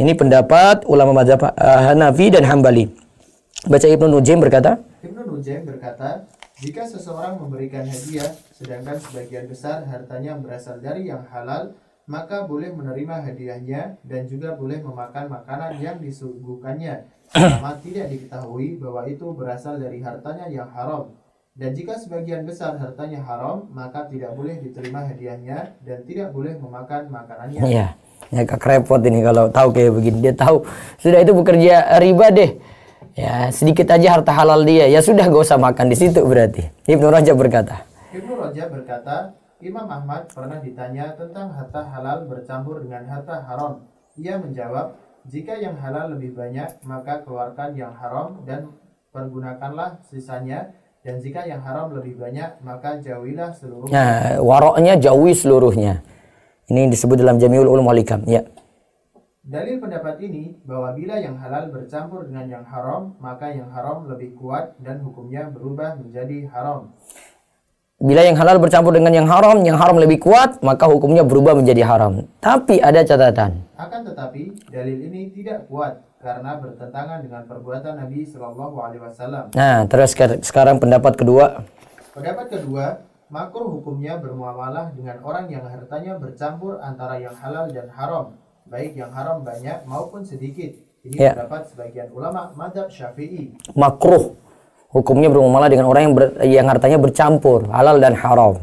Ini pendapat ulama mazhab Hanafi dan Hambali. Baca Ibnu Najim berkata, Ibnu Najim berkata, jika seseorang memberikan hadiah, sedangkan sebagian besar hartanya berasal dari yang halal, maka boleh menerima hadiahnya dan juga boleh memakan makanan yang disuguhkannya, selama tidak diketahui bahwa itu berasal dari hartanya yang haram. Dan jika sebagian besar hartanya haram, maka tidak boleh diterima hadiahnya dan tidak boleh memakan makanannya. Iya, agak repot ini kalau tahu kayak begini. Dia tahu sudah itu bekerja riba deh. Ya sedikit aja harta halal dia. Ya sudah gak usah makan di situ berarti. Ibnu Rajab berkata. Ibnu Rajab berkata, Imam Ahmad pernah ditanya tentang harta halal bercampur dengan harta haram. Ia menjawab, jika yang halal lebih banyak, maka keluarkan yang haram dan pergunakanlah sisanya. Dan jika yang haram lebih banyak, maka jauhilah seluruhnya. Nah, waroknya jauhi seluruhnya. Ini disebut dalam Jami'ul Ulum wal Hikam. Ya. Dalil pendapat ini, bahwa bila yang halal bercampur dengan yang haram, maka yang haram lebih kuat dan hukumnya berubah menjadi haram. Bila yang halal bercampur dengan yang haram, yang haram lebih kuat, maka hukumnya berubah menjadi haram. Tapi ada catatan. Akan tetapi, dalil ini tidak kuat. Karena bertentangan dengan perbuatan Nabi Shallallahu Alaihi Wasallam. Nah, terus sekarang pendapat kedua. Pendapat kedua, makruh hukumnya bermuamalah dengan orang yang hartanya bercampur antara yang halal dan haram, baik yang haram banyak maupun sedikit. Ini ya. Pendapat sebagian ulama mazhab Syafi'i. Makruh hukumnya bermuamalah dengan orang yang ber, yang hartanya bercampur halal dan haram,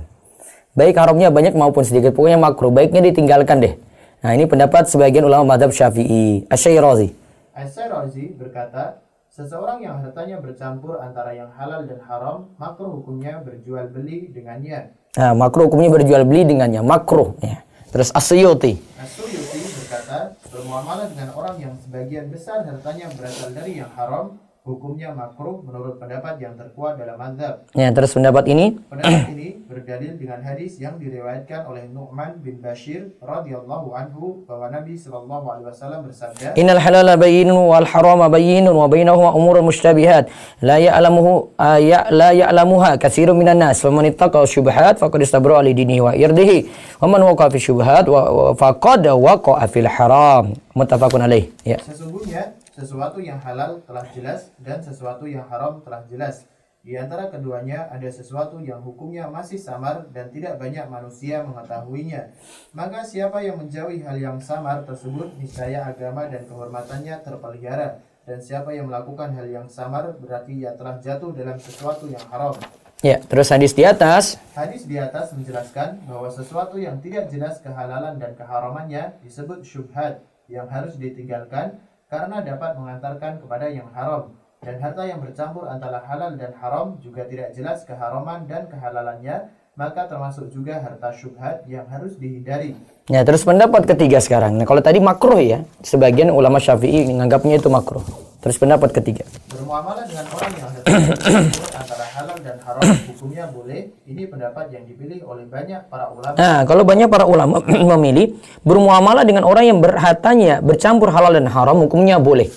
baik haramnya banyak maupun sedikit. Pokoknya makruh, baiknya ditinggalkan deh. Nah, ini pendapat sebagian ulama mazhab Syafi'i. Asy-Syirazi. Asy-Syirazi berkata, seseorang yang hartanya bercampur antara yang halal dan haram, makruh hukumnya berjual beli dengannya. Nah, makruh hukumnya berjual beli dengannya, makruh. Ya. Terus As-Suyuti. As-Suyuti berkata, bermuamalah dengan orang yang sebagian besar hartanya berasal dari yang haram, hukumnya makruh menurut pendapat yang terkuat dalam mazhab. Ya, terus pendapat ini. Pendapat ini berdalil dengan hadis yang diriwayatkan oleh Nu'man bin Bashir radhiyallahu anhu bahwa Nabi Shallallahu Alaihi Wasallam bersabda: Innal halala bayyinun wal harama bayyinun wa bainahuma umurun mushtabihat la ya'lamuhu ya la ya'lamuha katsirun minan nas wa man ittaqa syubhat faqad istabra li dinihi wa irdihi wa man waqa fi syubhat wa faqad waqa fil haram. Muttafaqun alaih. Ya. Sesungguhnya sesuatu yang halal telah jelas dan sesuatu yang haram telah jelas. Di antara keduanya ada sesuatu yang hukumnya masih samar dan tidak banyak manusia mengetahuinya. Maka siapa yang menjauhi hal yang samar tersebut, niscaya agama dan kehormatannya terpelihara. Dan siapa yang melakukan hal yang samar, berarti ia telah jatuh dalam sesuatu yang haram. Ya, terus hadis di atas. Hadis di atas menjelaskan bahwa sesuatu yang tidak jelas kehalalan dan keharamannya disebut syubhat yang harus ditinggalkan, karena dapat mengantarkan kepada yang haram. Dan harta yang bercampur antara halal dan haram juga tidak jelas keharaman dan kehalalannya, maka termasuk juga harta syubhat yang harus dihindari. Nah, terus pendapat ketiga sekarang. Nah, kalau tadi makruh ya, sebagian ulama Syafi'i menganggapnya itu makruh. Terus pendapat ketiga. Bermuamalah dengan orang yang bercampur antara halal dan haram hukumnya boleh. Ini pendapat yang dipilih oleh banyak para ulama. Nah, kalau banyak para ulama memilih bermuamalah dengan orang yang berhartanya bercampur halal dan haram hukumnya boleh.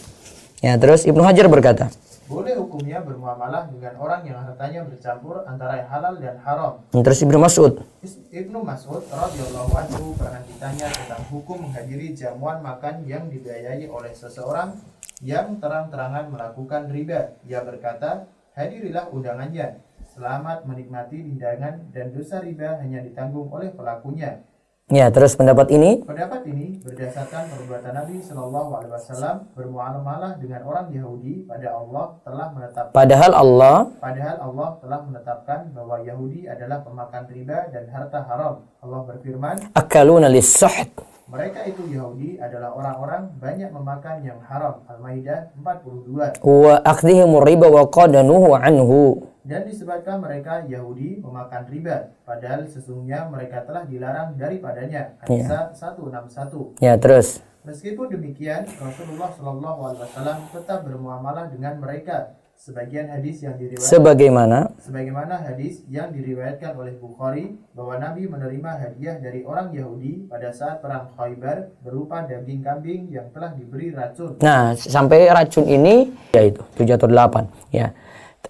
Ya, terus Ibnu Hajar berkata, boleh hukumnya bermuamalah dengan orang yang hartanya bercampur antara halal dan haram. Terus Ibnu Mas'ud. Ibnu Mas'ud radhiyallahu anhu pernah ditanya tentang hukum menghadiri jamuan makan yang dibiayai oleh seseorang yang terang-terangan melakukan riba. Ia berkata, hadirilah undangannya. selamat menikmati hidangan dan dosa riba hanya ditanggung oleh pelakunya. Ya, terus pendapat ini? Pendapat ini berdasarkan perbuatan Nabi Shallallahu Alaihi Wasallam bermuamalah dengan orang Yahudi. Pada Allah telah menetapkan. Padahal Allah. Padahal Allah telah menetapkan bahwa Yahudi adalah pemakan riba dan harta haram. Allah berfirman. Akaluna lis-suhd. Mereka itu Yahudi adalah orang-orang banyak memakan yang haram. Al-Maidah empat puluh dua. Wa akhdhihimur riba wa qadanuhu anhu. Dan disebabkan mereka Yahudi memakan riba, padahal sesungguhnya mereka telah dilarang daripadanya. An-Nisa seratus enam puluh satu. Ya, terus. Meskipun demikian, Rasulullah Shallallahu Alaihi Wasallam tetap bermuamalah dengan mereka. Sebagian hadis yang diriwayatkan. Sebagaimana? Sebagaimana hadis yang diriwayatkan oleh Bukhari bahwa Nabi menerima hadiah dari orang Yahudi pada saat perang Khaibar berupa daging kambing yang telah diberi racun. Nah, sampai racun ini yaitu tujuh atau delapan, ya.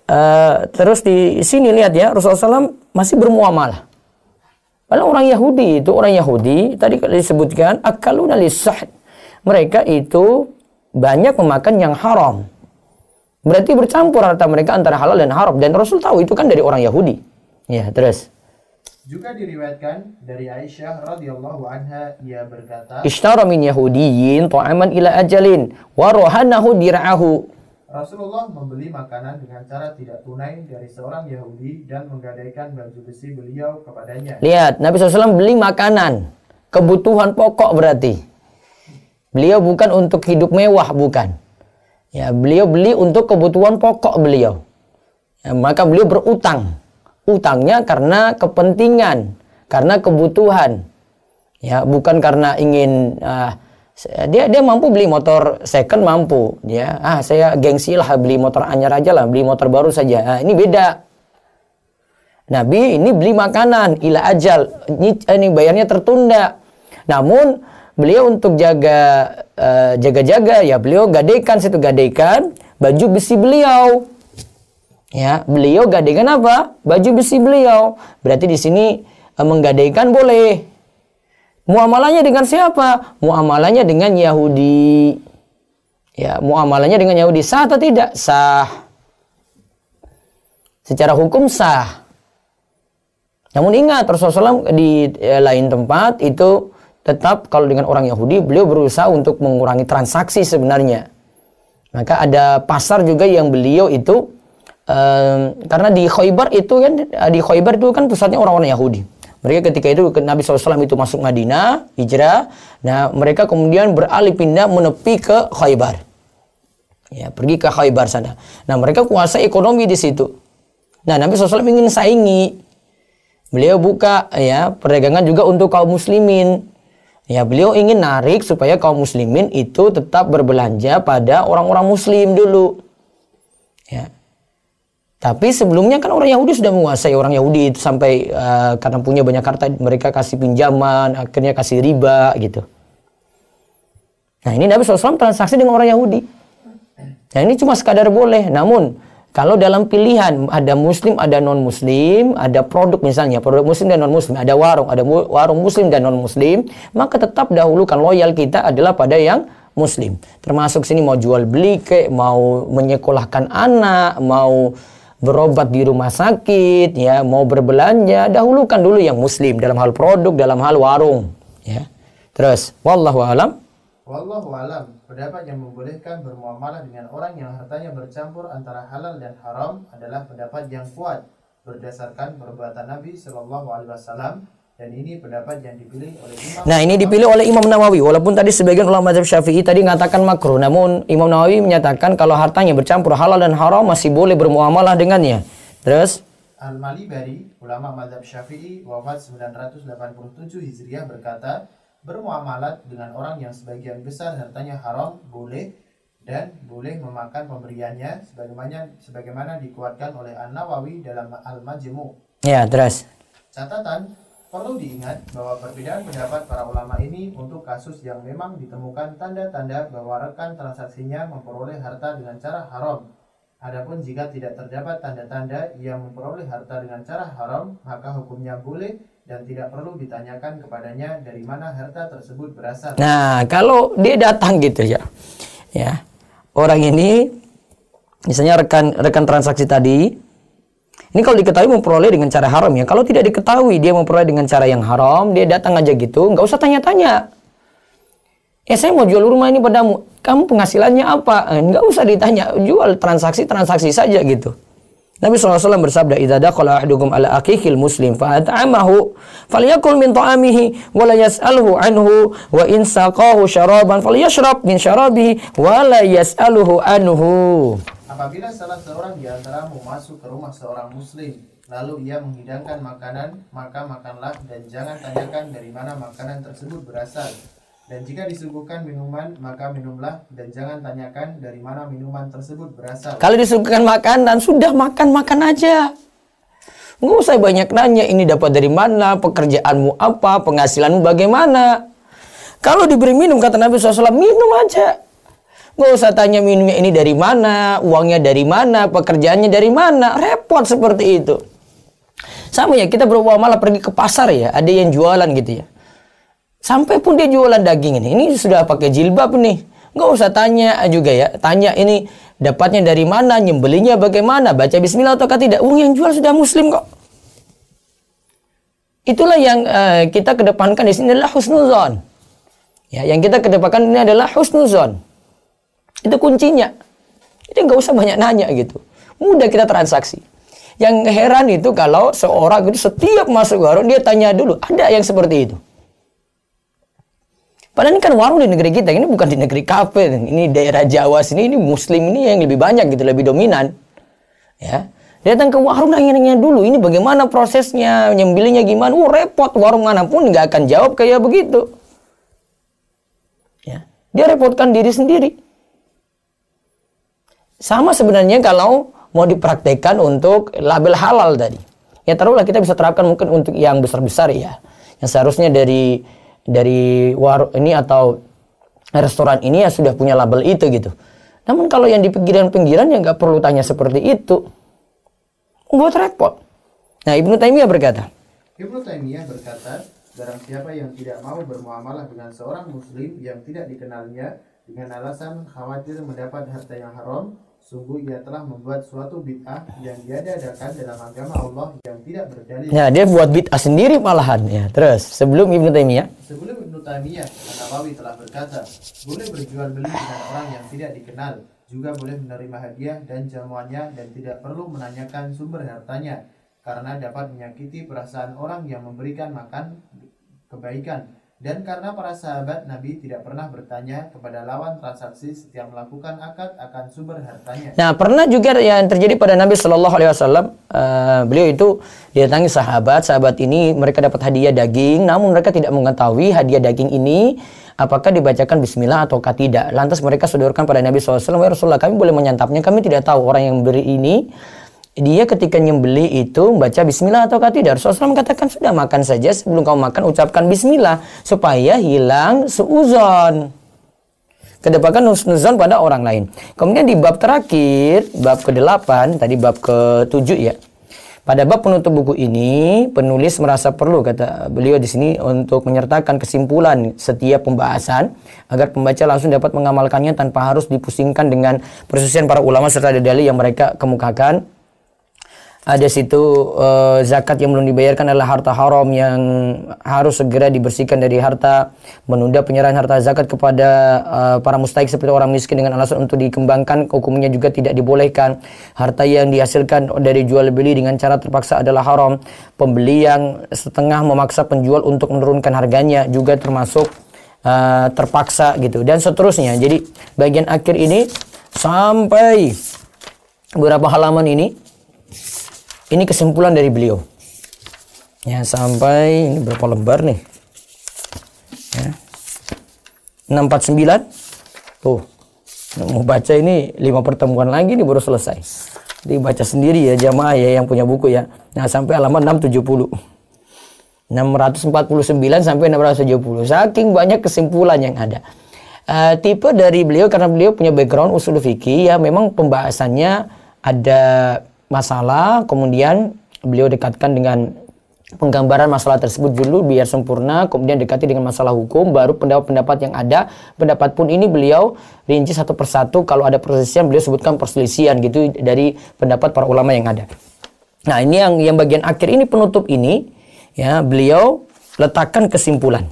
Uh, terus di sini lihat ya, Rasulullah shallallahu alaihi wasallam masih bermuamalah. Kalau orang Yahudi itu orang Yahudi tadi disebutkan akaluna lis-suhd, mereka itu banyak memakan yang haram. Berarti bercampur harta mereka antara halal dan haram, dan Rasul tahu itu kan dari orang Yahudi. Ya, terus. Juga diriwayatkan dari Aisyah radhiyallahu anha, ia berkata, "Ishtara min Yahudiyin ta'aman ila ajalin wa rahanahu dir'ahu." Rasulullah membeli makanan dengan cara tidak tunai dari seorang Yahudi dan menggadaikan baju besi beliau kepadanya. Lihat, Nabi shallallahu alaihi wasallam beli makanan, kebutuhan pokok berarti. Beliau bukan untuk hidup mewah, bukan. Ya, beliau beli untuk kebutuhan pokok beliau. Ya, maka beliau berutang. Utangnya karena kepentingan, karena kebutuhan. Ya, bukan karena ingin... Uh, Dia dia mampu beli motor second, mampu dia. Ah, saya gengsi lah, beli motor anyar aja lah, beli motor baru saja. Nah, ini beda. Nabi ini beli makanan ila ajal, ini, ini bayarnya tertunda. Namun beliau untuk jaga uh, jaga-jaga ya, beliau gadaikan situ gadaikan baju besi beliau. Ya, beliau gadaikan apa? Baju besi beliau. Berarti di sini uh, menggadaikan boleh. Muamalahnya dengan siapa? Muamalahnya dengan Yahudi. Ya, muamalahnya dengan Yahudi. Sah atau tidak? Sah. Secara hukum sah. Namun ingat, Rasulullah shallallahu alaihi wasallam di lain tempat itu tetap kalau dengan orang Yahudi, beliau berusaha untuk mengurangi transaksi sebenarnya. Maka ada pasar juga yang beliau itu, um, karena di Khaibar itu kan, di Khaibar itu kan pusatnya orang-orang Yahudi. Mereka ketika itu Nabi shallallahu alaihi wasallam itu masuk Madinah, hijrah. Nah, mereka kemudian beralih pindah menepi ke Khaibar. Ya, pergi ke Khaibar sana. Nah, mereka kuasa ekonomi di situ. Nah, Nabi shallallahu alaihi wasallam ingin saingi. Beliau buka ya perdagangan juga untuk kaum muslimin. Ya, beliau ingin narik supaya kaum muslimin itu tetap berbelanja pada orang-orang muslim dulu. Ya. Tapi sebelumnya kan orang Yahudi sudah menguasai orang Yahudi itu sampai uh, karena punya banyak harta mereka kasih pinjaman, akhirnya kasih riba gitu. Nah, ini Nabi shallallahu alaihi wasallam transaksi dengan orang Yahudi. Nah, ini cuma sekadar boleh. Namun kalau dalam pilihan ada muslim, ada non muslim, ada produk misalnya produk muslim dan non muslim, ada warung, ada mu warung muslim dan non muslim, maka tetap dahulukan loyal kita adalah pada yang muslim. Termasuk sini mau jual beli ke, mau menyekolahkan anak, mau berobat di rumah sakit, ya, mau berbelanja, dahulukan dulu yang muslim dalam hal produk, dalam hal warung, ya. Terus, wallahu alam. Wallahu alam, pendapat yang membolehkan bermuamalah dengan orang yang hartanya bercampur antara halal dan haram adalah pendapat yang kuat berdasarkan perbuatan Nabi Shallallahu Alaihi Wasallam, dan ini pendapat yang dipilih oleh Imam. Nah, ini dipilih oleh Imam Nawawi, walaupun tadi sebagian ulama mazhab Syafi'i tadi mengatakan makruh, namun Imam Nawawi menyatakan kalau hartanya bercampur halal dan haram masih boleh bermuamalah dengannya. Terus Al-Malibari, ulama mazhab Syafi'i wafat sembilan ratus delapan puluh tujuh Hijriah, berkata, bermuamalah dengan orang yang sebagian besar hartanya haram boleh dan boleh memakan pemberiannya sebagaimana sebagaimana dikuatkan oleh An-Nawawi dalam Al-Majmu'. Ya, terus. Catatan, perlu diingat bahwa perbedaan pendapat para ulama ini untuk kasus yang memang ditemukan tanda-tanda bahwa rekan transaksinya memperoleh harta dengan cara haram. Adapun jika tidak terdapat tanda-tanda yang memperoleh harta dengan cara haram, maka hukumnya boleh dan tidak perlu ditanyakan kepadanya dari mana harta tersebut berasal. Nah, kalau dia datang gitu ya, ya orang ini, misalnya rekan rekan transaksi tadi Ini kalau diketahui memperoleh dengan cara haram ya. Kalau tidak diketahui dia memperoleh dengan cara yang haram, dia datang aja gitu, nggak usah tanya-tanya. Ya saya mau jual rumah ini padamu, kamu penghasilannya apa? Nggak usah ditanya, jual transaksi-transaksi saja gitu. Nabi shallallahu alaihi wasallam bersabda, idza dakhala ahadukum ala akhihi muslim fa'at'amahu falyakul min ta'amihi wa la yas'aluhu anhu wa in saqahu syaraban falyashrab min syarabihi wa la yas'aluhu anhu. Apabila salah seorang di antaramu masuk ke rumah seorang muslim lalu ia menghidangkan makanan, maka makanlah dan jangan tanyakan dari mana makanan tersebut berasal. Dan jika disuguhkan minuman, maka minumlah dan jangan tanyakan dari mana minuman tersebut berasal. Kalau disuguhkan makanan, sudah makan-makan aja. Nggak usah banyak nanya, ini dapat dari mana, pekerjaanmu apa, penghasilanmu bagaimana. Kalau diberi minum, kata Nabi shallallahu alaihi wasallam, minum aja. Nggak usah tanya minumnya ini dari mana, uangnya dari mana, pekerjaannya dari mana. Repot seperti itu. Sama ya, kita berubah malah pergi ke pasar ya, ada yang jualan gitu ya. Sampai pun dia jualan daging ini, ini sudah pakai jilbab nih, nggak usah tanya juga ya, tanya ini dapatnya dari mana, nyembelinya bagaimana, baca bismillah atau tidak. Wong yang jual sudah muslim kok. Itulah yang uh, kita kedepankan di sini adalah husnuzon. Ya, yang kita kedepankan ini adalah husnuzon. Itu kuncinya. Jadi nggak usah banyak nanya gitu, mudah kita transaksi. Yang heran itu kalau seorang itu setiap masuk warung dia tanya dulu, ada yang seperti itu. Padahal ini kan warung di negeri kita, ini bukan di negeri kafe, ini daerah Jawa sini, ini muslim ini yang lebih banyak gitu, lebih dominan. Ya, datang ke warung nanya-nanya dulu, ini bagaimana prosesnya, nyembelihnya gimana, uh, repot, warung manapun nggak akan jawab kayak begitu. Ya, dia repotkan diri sendiri. Sama sebenarnya kalau mau dipraktekkan untuk label halal tadi. Ya taruhlah kita bisa terapkan mungkin untuk yang besar-besar ya, yang seharusnya dari dari warung ini atau restoran ini ya sudah punya label itu gitu. Namun kalau yang di pinggiran-pinggiran ya nggak perlu tanya seperti itu, buat repot. Nah Ibnu Taimiyah berkata, Ibnu Taimiyah berkata, barang siapa yang tidak mau bermuamalah dengan seorang muslim yang tidak dikenalnya dengan alasan khawatir mendapat harta yang haram, sungguh ia telah membuat suatu bid'ah yang diadakan dalam agama Allah yang tidak berdalil. Ya, dia buat bid'ah sendiri malahan ya. Terus, sebelum Ibnu Taimiyah, sebelum Ibnu Taimiyah, An-Nawawi telah berkata, boleh berjual beli dengan orang yang tidak dikenal, juga boleh menerima hadiah dan jamuannya dan tidak perlu menanyakan sumber hartanya, karena dapat menyakiti perasaan orang yang memberikan makan kebaikan. Dan karena para sahabat Nabi tidak pernah bertanya kepada lawan transaksi setiap melakukan akad akan sumber hartanya. Nah, pernah juga yang terjadi pada Nabi Shallallahu Alaihi Wasallam, uh, beliau itu didatangi sahabat. Sahabat ini mereka dapat hadiah daging, namun mereka tidak mengetahui hadiah daging ini apakah dibacakan bismillah ataukah tidak. Lantas mereka sodorkan pada Nabi Shallallahu Alaihi Wasallam, "Wahai Rasulullah, kami boleh menyantapnya, kami tidak tahu orang yang beri ini dia ketika nyembeli itu baca bismillah atau tidak." Rasulullah mengatakan, sudah makan saja, sebelum kamu makan ucapkan bismillah supaya hilang suuzon, kedepankan husnuzon pada orang lain. Kemudian di bab terakhir, bab kedelapan, tadi bab ketujuh ya. Pada bab penutup buku ini, penulis merasa perlu, kata beliau di sini, untuk menyertakan kesimpulan setiap pembahasan agar pembaca langsung dapat mengamalkannya tanpa harus dipusingkan dengan perselisihan para ulama serta dalil yang mereka kemukakan. Ada situ eh, zakat yang belum dibayarkan adalah harta haram yang harus segera dibersihkan dari harta, menunda penyerahan harta zakat kepada eh, para mustahik seperti orang miskin dengan alasan untuk dikembangkan hukumnya juga tidak dibolehkan. Harta yang dihasilkan dari jual beli dengan cara terpaksa adalah haram. Pembeli yang setengah memaksa penjual untuk menurunkan harganya juga termasuk eh, terpaksa gitu, dan seterusnya. Jadi bagian akhir ini sampai beberapa halaman ini, ini kesimpulan dari beliau. Ya, sampai ini berapa lembar nih? Ya. enam empat sembilan. Tuh. Mau baca ini lima pertemuan lagi nih baru selesai. Dibaca sendiri ya jamaah ya yang punya buku ya. Nah, sampai halaman enam tujuh puluh. enam empat sembilan sampai enam tujuh puluh. Saking banyak kesimpulan yang ada. Uh, tipe dari beliau, karena beliau punya background usul fikih ya, memang pembahasannya ada masalah, kemudian beliau dekatkan dengan penggambaran masalah tersebut dulu biar sempurna, kemudian dekati dengan masalah hukum, baru pendapat-pendapat yang ada. Pendapat pun ini beliau rinci satu persatu, kalau ada perselisihan beliau sebutkan perselisihan gitu dari pendapat para ulama yang ada. Nah, ini yang yang bagian akhir ini, penutup ini ya, beliau letakkan kesimpulan.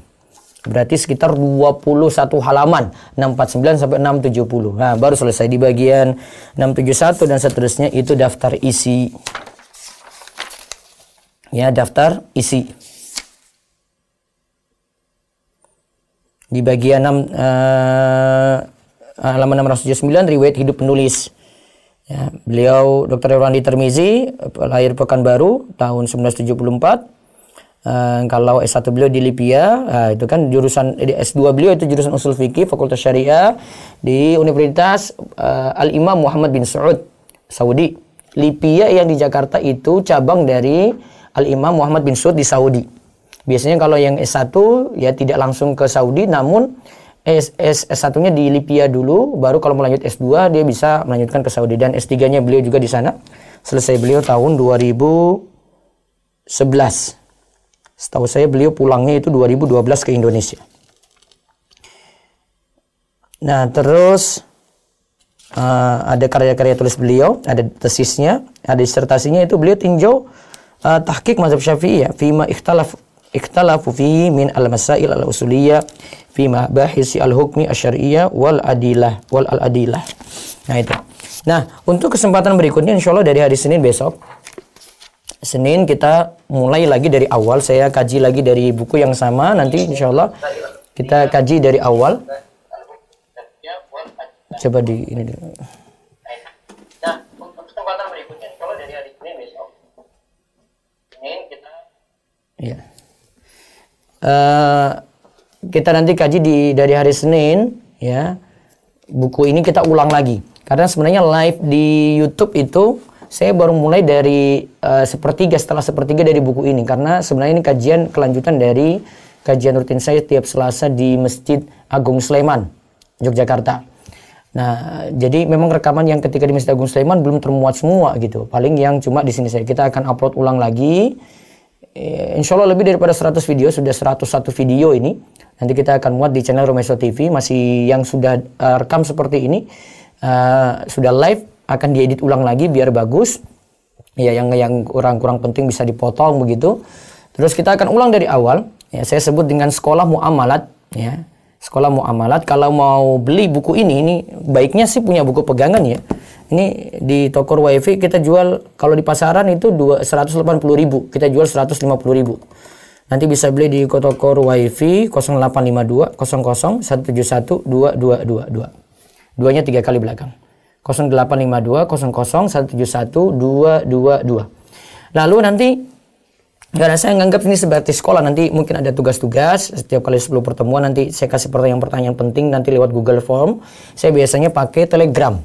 Berarti sekitar dua puluh satu halaman, enam ratus empat puluh sembilan sampai enam ratus tujuh puluh. Nah, baru selesai di bagian enam tujuh satu dan seterusnya itu daftar isi. Ya, daftar isi. Di bagian enam, eh, halaman enam ratus tujuh puluh sembilan, riwayat hidup penulis. Ya, beliau Doktor Erwandi Tarmizi, lahir Pekanbaru tahun seribu sembilan ratus tujuh puluh empat. Uh, kalau S satu beliau di Lipia, uh, itu kan jurusan eh, S dua beliau itu jurusan usul fikih Fakultas Syariah di Universitas uh, Al-Imam Muhammad bin Su'ud, Saudi. Lipia yang di Jakarta itu cabang dari Al-Imam Muhammad bin Su'ud di Saudi. Biasanya kalau yang S satu ya tidak langsung ke Saudi, namun S satunya di Lipia dulu, baru kalau melanjut S dua dia bisa melanjutkan ke Saudi, dan S tiganya beliau juga di sana. Selesai beliau tahun dua ribu sebelas. Setahu saya beliau pulangnya itu dua ribu dua belas ke Indonesia. Nah, terus uh, ada karya-karya tulis beliau, ada tesisnya, ada disertasinya, itu beliau tinjau uh, tahqiq mazhab Syafi'i ya, fima ikhtalaf ikhtalafu fi min al-masail al-usuliyah fi mabahisi al-hukmi asy-syar'iyyah wal adilah wal al-adilah. Nah, itu. Nah, untuk kesempatan berikutnya insyaallah dari hari Senin besok. Senin kita mulai lagi dari awal, saya kaji lagi dari buku yang sama, nanti insyaallah kita kaji dari awal. Coba di ini dulu. Nah, untuk kesempatan berikutnya insyaallah dari hari Senin besok. Senin kita Iya. Uh, kita nanti kaji di dari hari Senin ya, buku ini kita ulang lagi karena sebenarnya live di YouTube itu saya baru mulai dari uh, sepertiga setelah sepertiga dari buku ini, karena sebenarnya ini kajian kelanjutan dari kajian rutin saya tiap Selasa di Masjid Agung Sleman, Yogyakarta. Nah, jadi memang rekaman yang ketika di Masjid Agung Sleman belum termuat semua gitu, paling yang cuma di sini saya kita akan upload ulang lagi. Insya Allah lebih daripada seratus video, sudah seratus satu video ini. Nanti kita akan muat di channel Rumaysho T V, masih yang sudah uh, rekam seperti ini, uh, sudah live, akan diedit ulang lagi biar bagus. Ya, yang yang kurang-kurang penting bisa dipotong begitu. Terus kita akan ulang dari awal. Ya, saya sebut dengan sekolah muamalat. Ya, sekolah muamalat. Kalau mau beli buku ini, ini baiknya sih punya buku pegangan ya. Ini di toko Wifi kita jual, kalau di pasaran itu seratus delapan puluh ribu, kita jual seratus lima puluh ribu. Nanti bisa beli di toko Wifi nol delapan lima dua nol nol satu tujuh satu dua dua dua dua. Duanya tiga kali belakang. nol delapan lima dua nol nol satu tujuh satu dua dua dua. Lalu nanti karena saya nganggap ini seperti sekolah, nanti mungkin ada tugas-tugas setiap kali sebelum pertemuan, nanti saya kasih pertanyaan-pertanyaan penting nanti lewat Google Form. Saya biasanya pakai Telegram.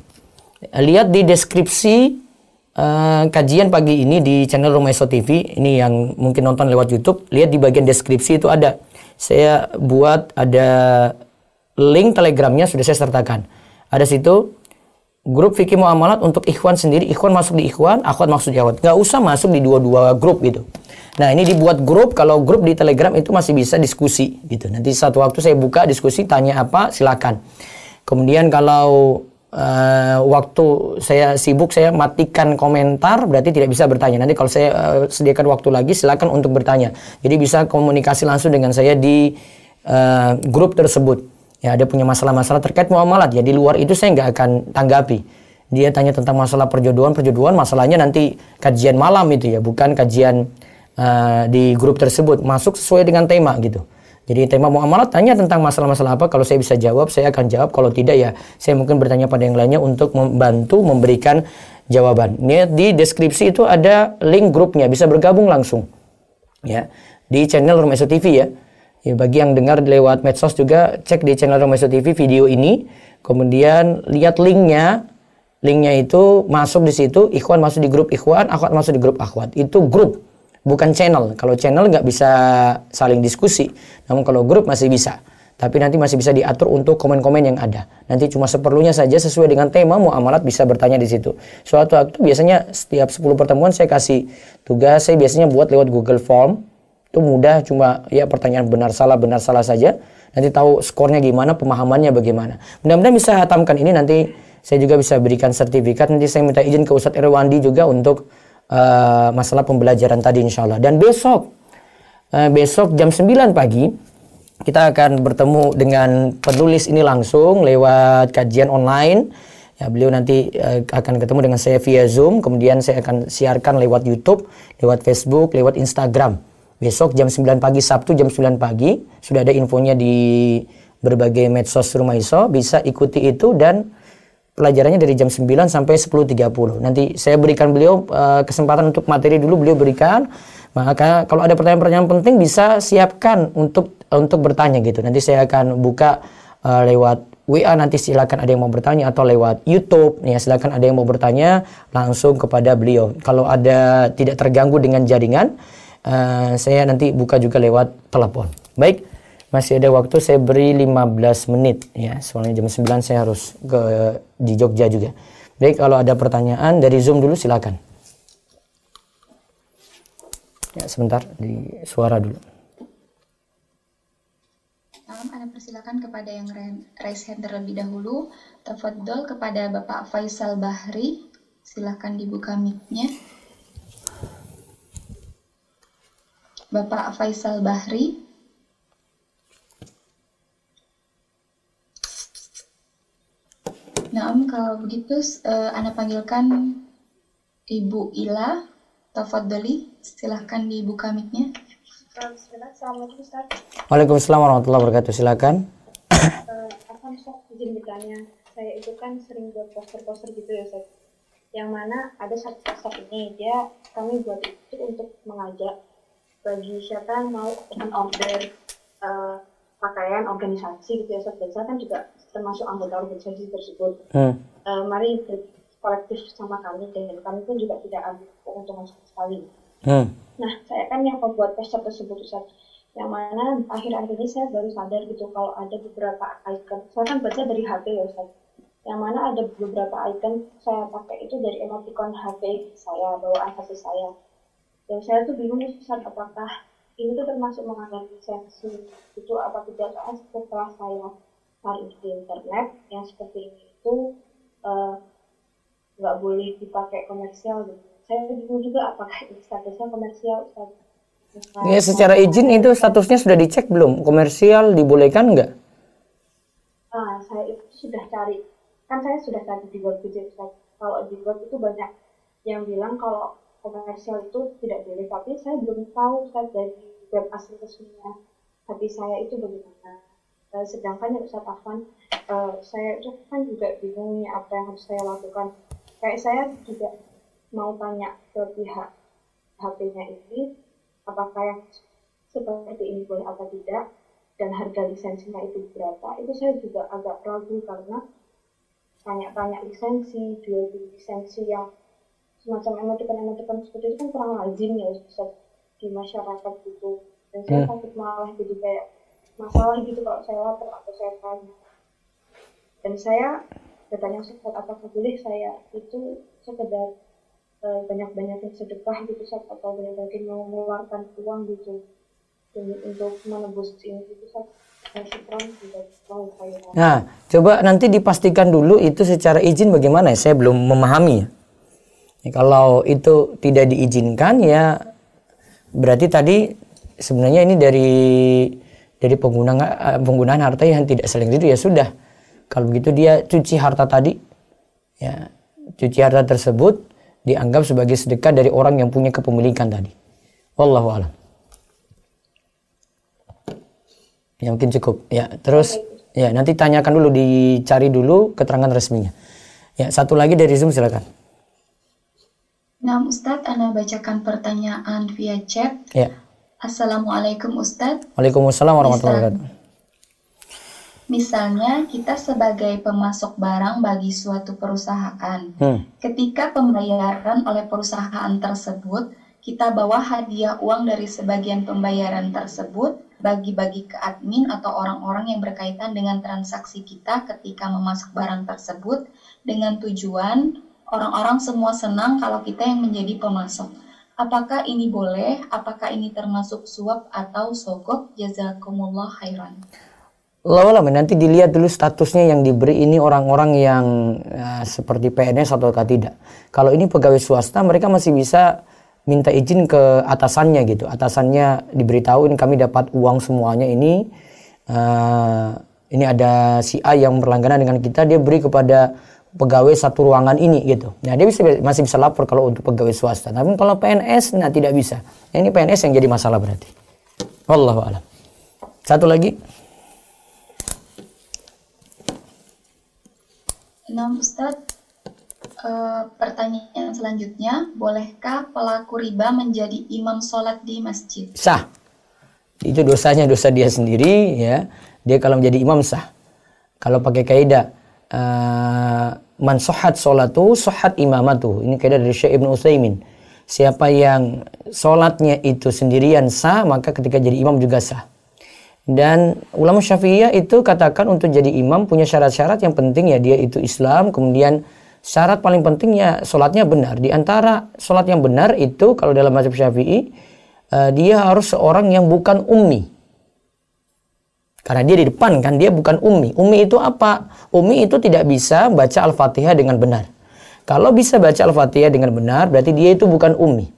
Lihat di deskripsi uh, kajian pagi ini di channel Rumaysho T V. Ini yang mungkin nonton lewat YouTube, lihat di bagian deskripsi itu ada. Saya buat ada link Telegramnya, sudah saya sertakan. Ada situ grup fikih muamalat untuk ikhwan sendiri. Ikhwan masuk di ikhwan, akhwat masuk di akhwat. Nggak usah masuk di dua-dua grup gitu. Nah, ini dibuat grup. Kalau grup di Telegram itu masih bisa diskusi gitu. Nanti satu waktu saya buka diskusi, tanya apa silakan. Kemudian kalau Uh, waktu saya sibuk, saya matikan komentar, berarti tidak bisa bertanya. Nanti kalau saya uh, sediakan waktu lagi, silakan untuk bertanya. Jadi bisa komunikasi langsung dengan saya di uh, grup tersebut. Ya, ada punya masalah-masalah terkait muamalat. Ya, di luar itu saya nggak akan tanggapi. Dia tanya tentang masalah perjodohan-perjodohan, masalahnya nanti kajian malam itu ya, bukan kajian uh, di grup tersebut. Masuk sesuai dengan tema gitu. Jadi tema muamalat, tanya tentang masalah-masalah apa, kalau saya bisa jawab saya akan jawab, kalau tidak ya saya mungkin bertanya pada yang lainnya untuk membantu memberikan jawaban. Ini di deskripsi itu ada link grupnya, bisa bergabung langsung ya di channel Rumaysho T V ya. Ya, bagi yang dengar lewat medsos juga cek di channel Rumaysho T V video ini, kemudian lihat linknya. Linknya itu masuk di situ, ikhwan masuk di grup ikhwan, akhwat masuk di grup akhwat. Itu grup, bukan channel. Kalau channel nggak bisa saling diskusi, namun kalau grup masih bisa. Tapi nanti masih bisa diatur untuk komen-komen yang ada. Nanti cuma seperlunya saja sesuai dengan tema muamalat bisa bertanya di situ. Suatu waktu biasanya setiap sepuluh pertemuan saya kasih tugas, saya biasanya buat lewat Google Form. Itu mudah, cuma ya pertanyaan benar salah, benar salah saja. Nanti tahu skornya gimana, pemahamannya bagaimana. Mudah-mudahan bisa hatamkan ini, nanti saya juga bisa berikan sertifikat. Nanti saya minta izin ke Ustadz Erwandi juga untuk uh, masalah pembelajaran tadi, insya Allah. Dan besok, uh, besok jam sembilan pagi, kita akan bertemu dengan penulis ini langsung lewat kajian online. Ya, beliau nanti uh, akan ketemu dengan saya via Zoom, kemudian saya akan siarkan lewat YouTube, lewat Facebook, lewat Instagram. Besok jam sembilan pagi, Sabtu jam sembilan pagi, sudah ada infonya di berbagai medsos Rumaysho, bisa ikuti itu. Dan pelajarannya dari jam sembilan sampai sepuluh tiga puluh. Nanti saya berikan beliau uh, kesempatan untuk materi dulu, beliau berikan. Maka kalau ada pertanyaan-pertanyaan penting bisa siapkan untuk untuk bertanya gitu. Nanti saya akan buka uh, lewat W A, nanti silakan ada yang mau bertanya, atau lewat YouTube. Ya, silakan ada yang mau bertanya langsung kepada beliau. Kalau ada tidak terganggu dengan jaringan, uh, saya nanti buka juga lewat telepon. Baik. Masih ada waktu, saya beri lima belas menit ya, soalnya jam sembilan saya harus ke di Jogja juga. Baik, kalau ada pertanyaan dari Zoom dulu silakan. Ya, sebentar di suara dulu. Salam, Anda persilakan kepada yang raise hand terlebih dahulu. Tafadhol kepada Bapak Faisal Bahri, silakan dibuka mic-nya. Bapak Faisal Bahri, nah, Om, kalau begitu uh, Anda panggilkan Ibu Ila. Tafadhali, silahkan dibuka mic-nya. Assalamualaikum, Ustaz. Waalaikumsalam warahmatullahi wabarakatuh. Silahkan. Uh, Akan Ustaz izin bertanya. Saya itu kan sering buat poster-poster gitu ya, Ustaz. Yang mana ada satu poster ini, dia kami buat itu untuk mengajak bagi siapa yang mau open order uh, pakaian organisasi gitu ya, Ustaz. Dan saya kan juga termasuk anggota organisasi tersebut. Hmm. E, mari kolektif sama kami, dan kami pun juga tidak ambil keuntungan sama sekali. Hmm. Nah, saya kan yang pembuat poster tersebut, Ustaz. Yang mana akhir-akhir ini saya baru sadar gitu kalau ada beberapa icon. Saya kan baca dari H P ya, Ustaz. Yang mana ada beberapa icon saya pakai itu dari emoticon H P saya, bawaan H P saya. Dan saya tuh bingung, Ustaz, apakah ini tuh termasuk menganggap sensi itu apa tidak, setelah saya di internet yang seperti ini itu nggak uh, boleh dipakai komersial gitu. Saya bingung juga apakah statusnya komersial. Status ya, secara izin itu statusnya sudah dicek belum? Komersial dibolehkan nggak? Nah, saya itu sudah cari, kan saya sudah cari di website. Kalau di web itu banyak yang bilang kalau komersial itu tidak boleh, tapi saya belum tahu kan dari web asli resminya. Tapi saya itu bagaimana? Sedangkan yang Ustaz Afwan, uh, saya itu kan juga bingung nih apa yang harus saya lakukan. Kayak saya juga mau tanya ke pihak H P-nya ini, apakah yang seperti ini boleh atau tidak, dan harga lisensinya itu berapa. Itu saya juga agak ragu karena tanya-tanya lisensi, jual beli lisensi yang semacam emoticon-emoticon seperti itu kan kurang lazim ya Ustaz di masyarakat gitu. Dan saya takut malah jadi kayak masalah gitu kalau saya lapor atau saya tanya. Dan saya bertanya soal apakah boleh saya itu sekedar e, banyak-banyakin sedekah gitu Ustaz, atau banyak-banyakin mengeluarkan uang gitu demi untuk menebus ini gitu Ustaz. Nah, coba nanti dipastikan dulu itu secara izin bagaimana, saya belum memahami. Ya, kalau itu tidak diizinkan ya berarti tadi sebenarnya ini dari Dari penggunaan, penggunaan harta yang tidak saling itu ya sudah. Kalau begitu dia cuci harta tadi, ya cuci harta tersebut dianggap sebagai sedekah dari orang yang punya kepemilikan tadi. Wallahu a'lam. Ya mungkin cukup. Ya terus ya nanti tanyakan dulu, dicari dulu keterangan resminya. Ya satu lagi dari Zoom silakan. Nah Ustadz, Anda bacakan pertanyaan via chat. Ya. Assalamualaikum Ustadz. Waalaikumsalam warahmatullahi wabarakatuh. Misalnya kita sebagai pemasok barang bagi suatu perusahaan, hmm. ketika pembayaran oleh perusahaan tersebut, kita bawa hadiah uang dari sebagian pembayaran tersebut bagi-bagi ke admin atau orang-orang yang berkaitan dengan transaksi kita ketika memasok barang tersebut, dengan tujuan orang-orang semua senang kalau kita yang menjadi pemasok. Apakah ini boleh? Apakah ini termasuk suap atau sogok? Jazakumullah khairan. Lawala, nanti dilihat dulu statusnya yang diberi ini orang-orang yang uh, seperti P N S atau tidak. Kalau ini pegawai swasta, mereka masih bisa minta izin ke atasannya gitu. Atasannya diberitahuin kami dapat uang semuanya ini. Uh, ini ada si A yang berlangganan dengan kita, dia beri kepada pegawai satu ruangan ini gitu. Nah dia bisa, masih bisa lapor kalau untuk pegawai swasta. Namun kalau P N S, nah tidak bisa. Nah, ini P N S yang jadi masalah berarti. Wallahu a'lam. Satu lagi. Nah, Ustadz, e, pertanyaan selanjutnya, bolehkah pelaku riba menjadi imam sholat di masjid? Sah, itu dosanya dosa dia sendiri ya. Dia kalau menjadi imam sah. Kalau pakai kaidah e, man shohat sholatu shohat imamatu, ini kaidah dari Syekh Ibnu Utsaimin. Siapa yang sholatnya itu sendirian sah, maka ketika jadi imam juga sah. Dan ulama Syafi'iyah itu katakan untuk jadi imam punya syarat-syarat yang penting, ya dia itu Islam, kemudian syarat paling pentingnya sholatnya benar. Di antara sholat yang benar itu kalau dalam mazhab Syafi'i uh, dia harus seorang yang bukan ummi, karena dia di depan kan, dia bukan ummi. Ummi itu apa? Ummi itu tidak bisa baca Al-Fatihah dengan benar. Kalau bisa baca Al-Fatihah dengan benar berarti dia itu bukan ummi.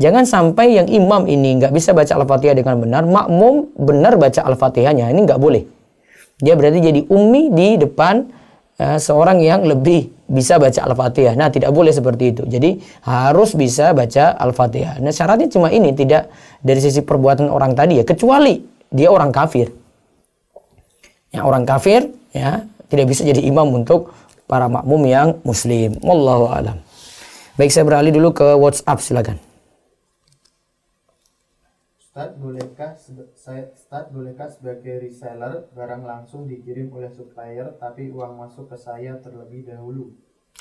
Jangan sampai yang imam ini nggak bisa baca Al-Fatihah dengan benar, makmum benar baca Al-Fatihahnya, ini nggak boleh. Dia berarti jadi ummi di depan uh, seorang yang lebih bisa baca Al-Fatihah. Nah, tidak boleh seperti itu. Jadi harus bisa baca Al-Fatihah. Nah, syaratnya cuma ini, tidak dari sisi perbuatan orang tadi ya, kecuali dia orang kafir. Ya, orang kafir ya tidak bisa jadi imam untuk para makmum yang muslim. Wallahu a'lam. Baik, saya beralih dulu ke WhatsApp, silakan. Ustaz, bolehkah, saya, Ustaz, bolehkah sebagai reseller barang langsung dikirim oleh supplier tapi uang masuk ke saya terlebih dahulu?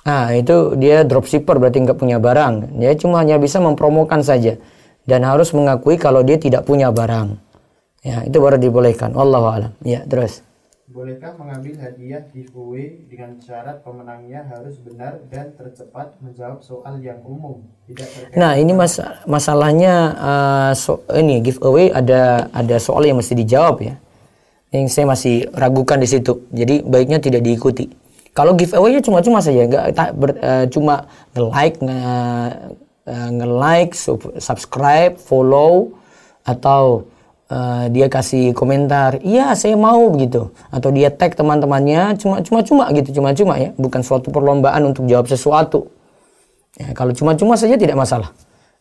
Ah, itu dia dropshipper berarti nggak punya barang. Dia cuma hanya bisa mempromokan saja dan harus mengakui kalau dia tidak punya barang. Ya, itu baru dibolehkan. Wallahu a'lam. Ya, terus. Bolehkah mengambil hadiah giveaway dengan syarat pemenangnya harus benar dan tercepat menjawab soal yang umum? Tidak. Nah, ini mas masalahnya uh, so, ini giveaway ada ada soal yang mesti dijawab ya. Yang saya masih ragukan di situ. Jadi baiknya tidak diikuti. Kalau giveaway-nya cuma-cuma saja, enggak uh, cuma nge-like, nge-like, subscribe, follow, atau Uh, dia kasih komentar, iya saya mau gitu, atau dia tag teman-temannya, cuma-cuma gitu, cuma-cuma ya, bukan suatu perlombaan untuk jawab sesuatu. Ya, kalau cuma-cuma saja tidak masalah.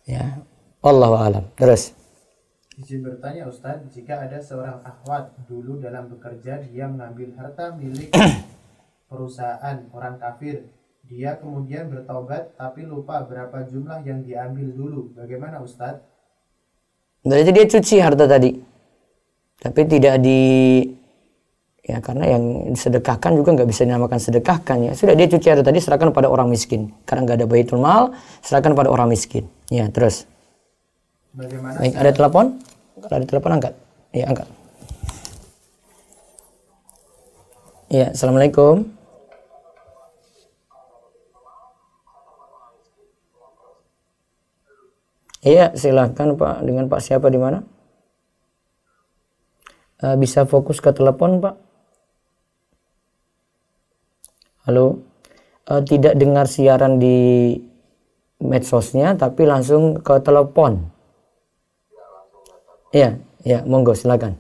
Ya, Allahu a'lam. Terus. Izin bertanya Ustaz, jika ada seorang akhwat dulu dalam bekerja dia mengambil harta milik perusahaan orang kafir, dia kemudian bertaubat tapi lupa berapa jumlah yang diambil dulu, bagaimana Ustaz? Berarti dia cuci harta tadi, tapi tidak di, ya karena yang disedekahkan juga nggak bisa dinamakan sedekahkan ya. Sudah dia cuci harta tadi, serahkan pada orang miskin. Karena nggak ada baitul mal, serahkan pada orang miskin. Ya terus. Bagaimana? Baik, ada telepon? Kalau ada telepon angkat. Ya angkat. Ya, assalamualaikum. Iya, silahkan Pak. Dengan Pak siapa di mana? Uh, bisa fokus ke telepon Pak? Halo? Uh, tidak dengar siaran di medsosnya, tapi langsung ke telepon. Iya, ya, monggo silakan.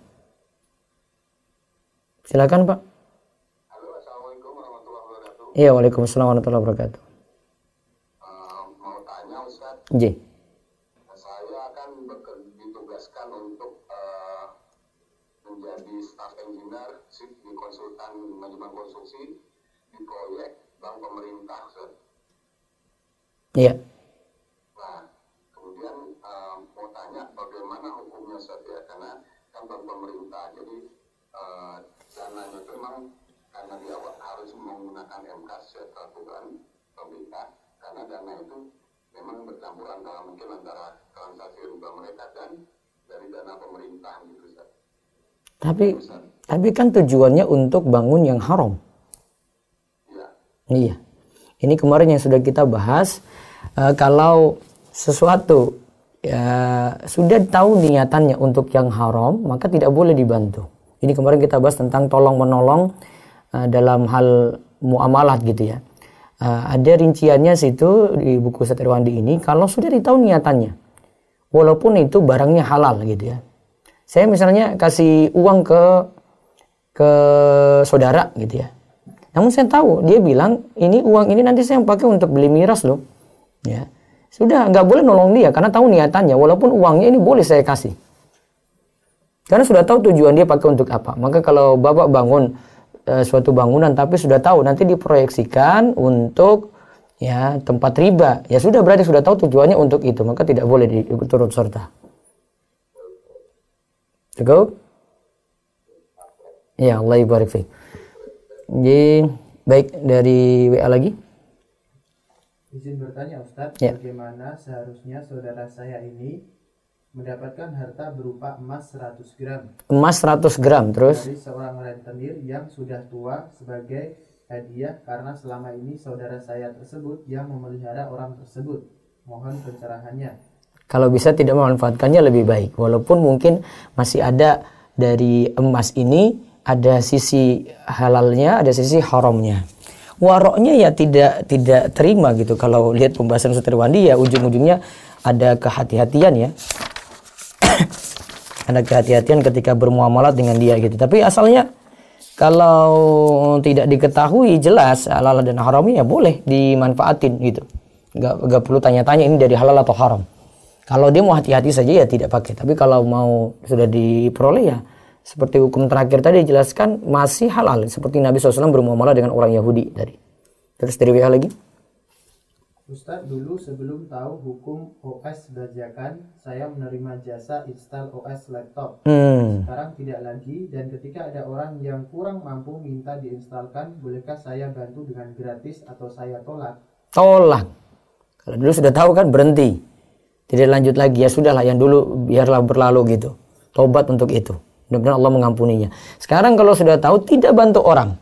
Silakan Pak. Halo, assalamualaikum warahmatullahi wabarakatuh. Iya, waalaikumsalam warahmatullahi wabarakatuh. Uh, mau tanya Ustaz. J. Iya. Nah, kemudian um, mau tanya bagaimana hukumnya Satria ya? Karena kan pemerintah, jadi uh, dananya itu memang karena dia harus menggunakan M K secara aturan pemerintah, karena dana itu memang bercampuran dalam mungkin antara transaksi riba mereka dan dari dana pemerintah gitu. Tapi, Ustaz. tapi kan tujuannya untuk bangun yang haram. Iya. Iya. Ini kemarin yang sudah kita bahas, uh, kalau sesuatu uh, sudah tahu niatannya untuk yang haram, maka tidak boleh dibantu. Ini kemarin kita bahas tentang tolong-menolong uh, dalam hal muamalat gitu ya. Uh, ada rinciannya situ di buku Satria Wandi ini, kalau sudah ditahu niatannya, walaupun itu barangnya halal gitu ya. Saya misalnya kasih uang ke ke saudara gitu ya. Namun saya tahu dia bilang ini uang ini nanti saya pakai untuk beli miras loh, ya. Sudah nggak boleh nolong dia karena tahu niatannya, walaupun uangnya ini boleh saya kasih. Karena sudah tahu tujuan dia pakai untuk apa. Maka kalau bapak bangun suatu bangunan tapi sudah tahu nanti diproyeksikan untuk ya tempat riba, ya sudah berarti sudah tahu tujuannya untuk itu, maka tidak boleh diikut turut serta. Cukup? Ya, Allah ibarik fi. Jadi baik, dari W A lagi. Izin bertanya Ustaz, ya. Bagaimana seharusnya saudara saya ini mendapatkan harta berupa emas seratus gram. Emas seratus gram, terus? Dari seorang rentenir yang sudah tua sebagai hadiah karena selama ini saudara saya tersebut yang memelihara orang tersebut. Mohon pencerahannya. Kalau bisa tidak memanfaatkannya lebih baik. Walaupun mungkin masih ada dari emas ini, ada sisi halalnya, ada sisi haramnya. Waroknya ya tidak tidak terima gitu. Kalau lihat pembahasan Satria Wandi ya ujung-ujungnya ada kehati-hatian ya. Ada kehati-hatian ketika bermuamalat dengan dia gitu. Tapi asalnya kalau tidak diketahui jelas halal dan haramnya ya boleh dimanfaatin gitu. Gak, gak perlu tanya-tanya ini dari halal atau haram. Kalau dia mau hati-hati saja ya tidak pakai. Tapi kalau mau sudah diperoleh ya seperti hukum terakhir tadi dijelaskan masih halal. Seperti Nabi shallallahu alaihi wasallam bermuamalah dengan orang Yahudi tadi. Terus dari W A lagi. Ustaz, dulu sebelum tahu hukum O S bajakan, saya menerima jasa install O S laptop. Hmm. Sekarang tidak lagi, dan ketika ada orang yang kurang mampu minta diinstalkan, bolehkah saya bantu dengan gratis atau saya tolak? Tolak. Kalau dulu sudah tahu kan berhenti. Tidak lanjut lagi, ya sudahlah yang dulu biarlah berlalu gitu. Tobat untuk itu. Mudah-mudahan Allah mengampuninya. Sekarang kalau sudah tahu tidak bantu orang.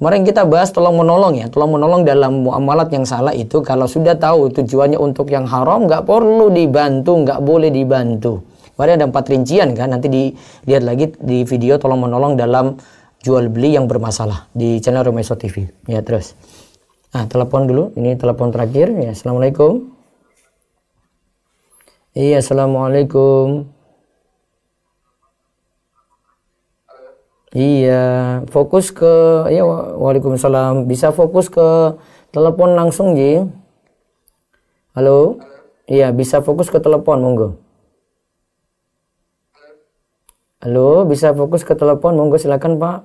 Kemarin kita bahas tolong menolong ya, tolong menolong dalam muamalat yang salah itu kalau sudah tahu tujuannya untuk yang haram nggak perlu dibantu, nggak boleh dibantu. Kemarin ada empat rincian kan, nanti dilihat lagi di video tolong menolong dalam jual beli yang bermasalah di channel Rumaysho T V. Ya terus, nah telepon dulu, ini telepon terakhir ya. Assalamualaikum. Iya, assalamualaikum. Iya, fokus ke ya. Waalaikumsalam. Bisa fokus ke telepon langsung, Ji. Halo? Halo. Iya, bisa fokus ke telepon, monggo. Halo, Halo bisa fokus ke telepon, monggo silakan, Pak.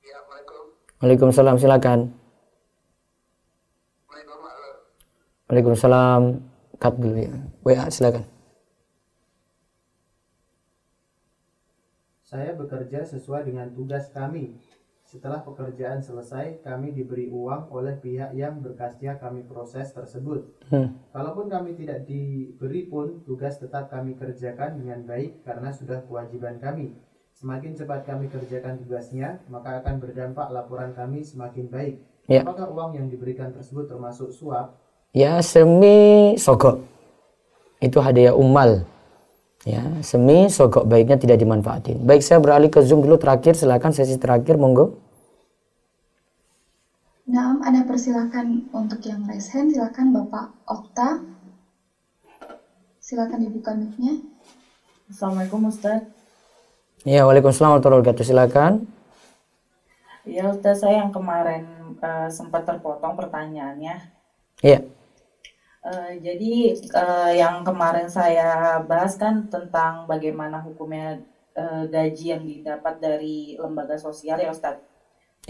Ya, Waalaikum. Waalaikumsalam, silakan. Waalaikumsalam. Cut dulu ya. W A silakan. Saya bekerja sesuai dengan tugas kami. Setelah pekerjaan selesai, kami diberi uang oleh pihak yang berkasnya kami proses tersebut. Hmm. Kalaupun kami tidak diberi pun, tugas tetap kami kerjakan dengan baik karena sudah kewajiban kami. Semakin cepat kami kerjakan tugasnya, maka akan berdampak laporan kami semakin baik. Ya. Apakah uang yang diberikan tersebut termasuk suap? Ya, semi sogok. Itu hadiah ummal. Ya, semi sogok baiknya tidak dimanfaatin. Baik, saya beralih ke Zoom dulu terakhir, silakan sesi terakhir, monggo. Naam, Anda persilakan untuk yang raise hand, silakan Bapak Okta. Silakan dibuka mic-nya. Assalamualaikum Ustaz. Ya, waalaikumsalam warahmatullahi wabarakatuh. Silakan. Ya Ustaz, saya yang kemarin uh, sempat terpotong pertanyaannya. Iya. Uh, jadi uh, yang kemarin saya bahas kan tentang bagaimana hukumnya uh, gaji yang didapat dari lembaga sosial ya Ustaz.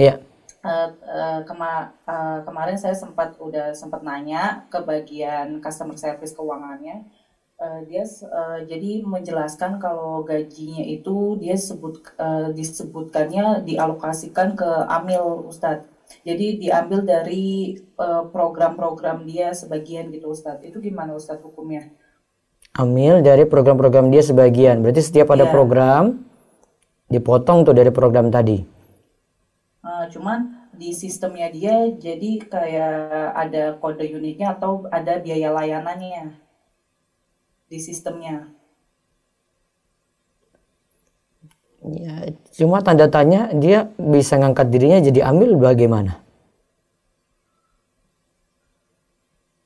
Iya. Uh, uh, kema uh, kemarin saya sempat udah sempat nanya ke bagian customer service keuangannya. Uh, dia uh, jadi menjelaskan kalau gajinya itu dia sebut uh, disebutkannya dialokasikan ke amil Ustaz. Jadi diambil dari program-program uh, dia sebagian gitu Ustadz. Itu gimana Ustadz hukumnya? Ambil dari program-program dia sebagian. Berarti setiap ada yeah. program dipotong tuh dari program tadi. Uh, cuman di sistemnya dia jadi kayak ada kode unitnya atau ada biaya layanannya di sistemnya. Ya, cuma tanda tanya dia bisa ngangkat dirinya jadi amil bagaimana?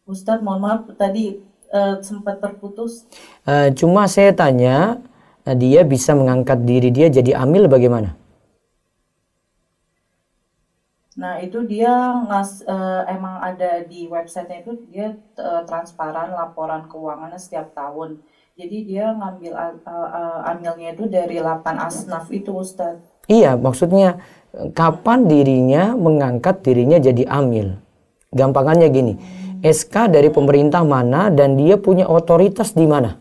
Ustadz, mohon maaf tadi uh, sempat terputus. Uh, cuma saya tanya dia bisa mengangkat diri dia jadi amil bagaimana? Nah itu dia ngas, uh, emang ada di websitenya itu dia uh, transparan laporan keuangannya setiap tahun. Jadi dia ngambil uh, uh, amilnya itu dari delapan asnaf itu, Ustaz. Iya, maksudnya kapan dirinya mengangkat dirinya jadi amil? Gampangannya gini, hmm. S K dari pemerintah mana dan dia punya otoritas di mana?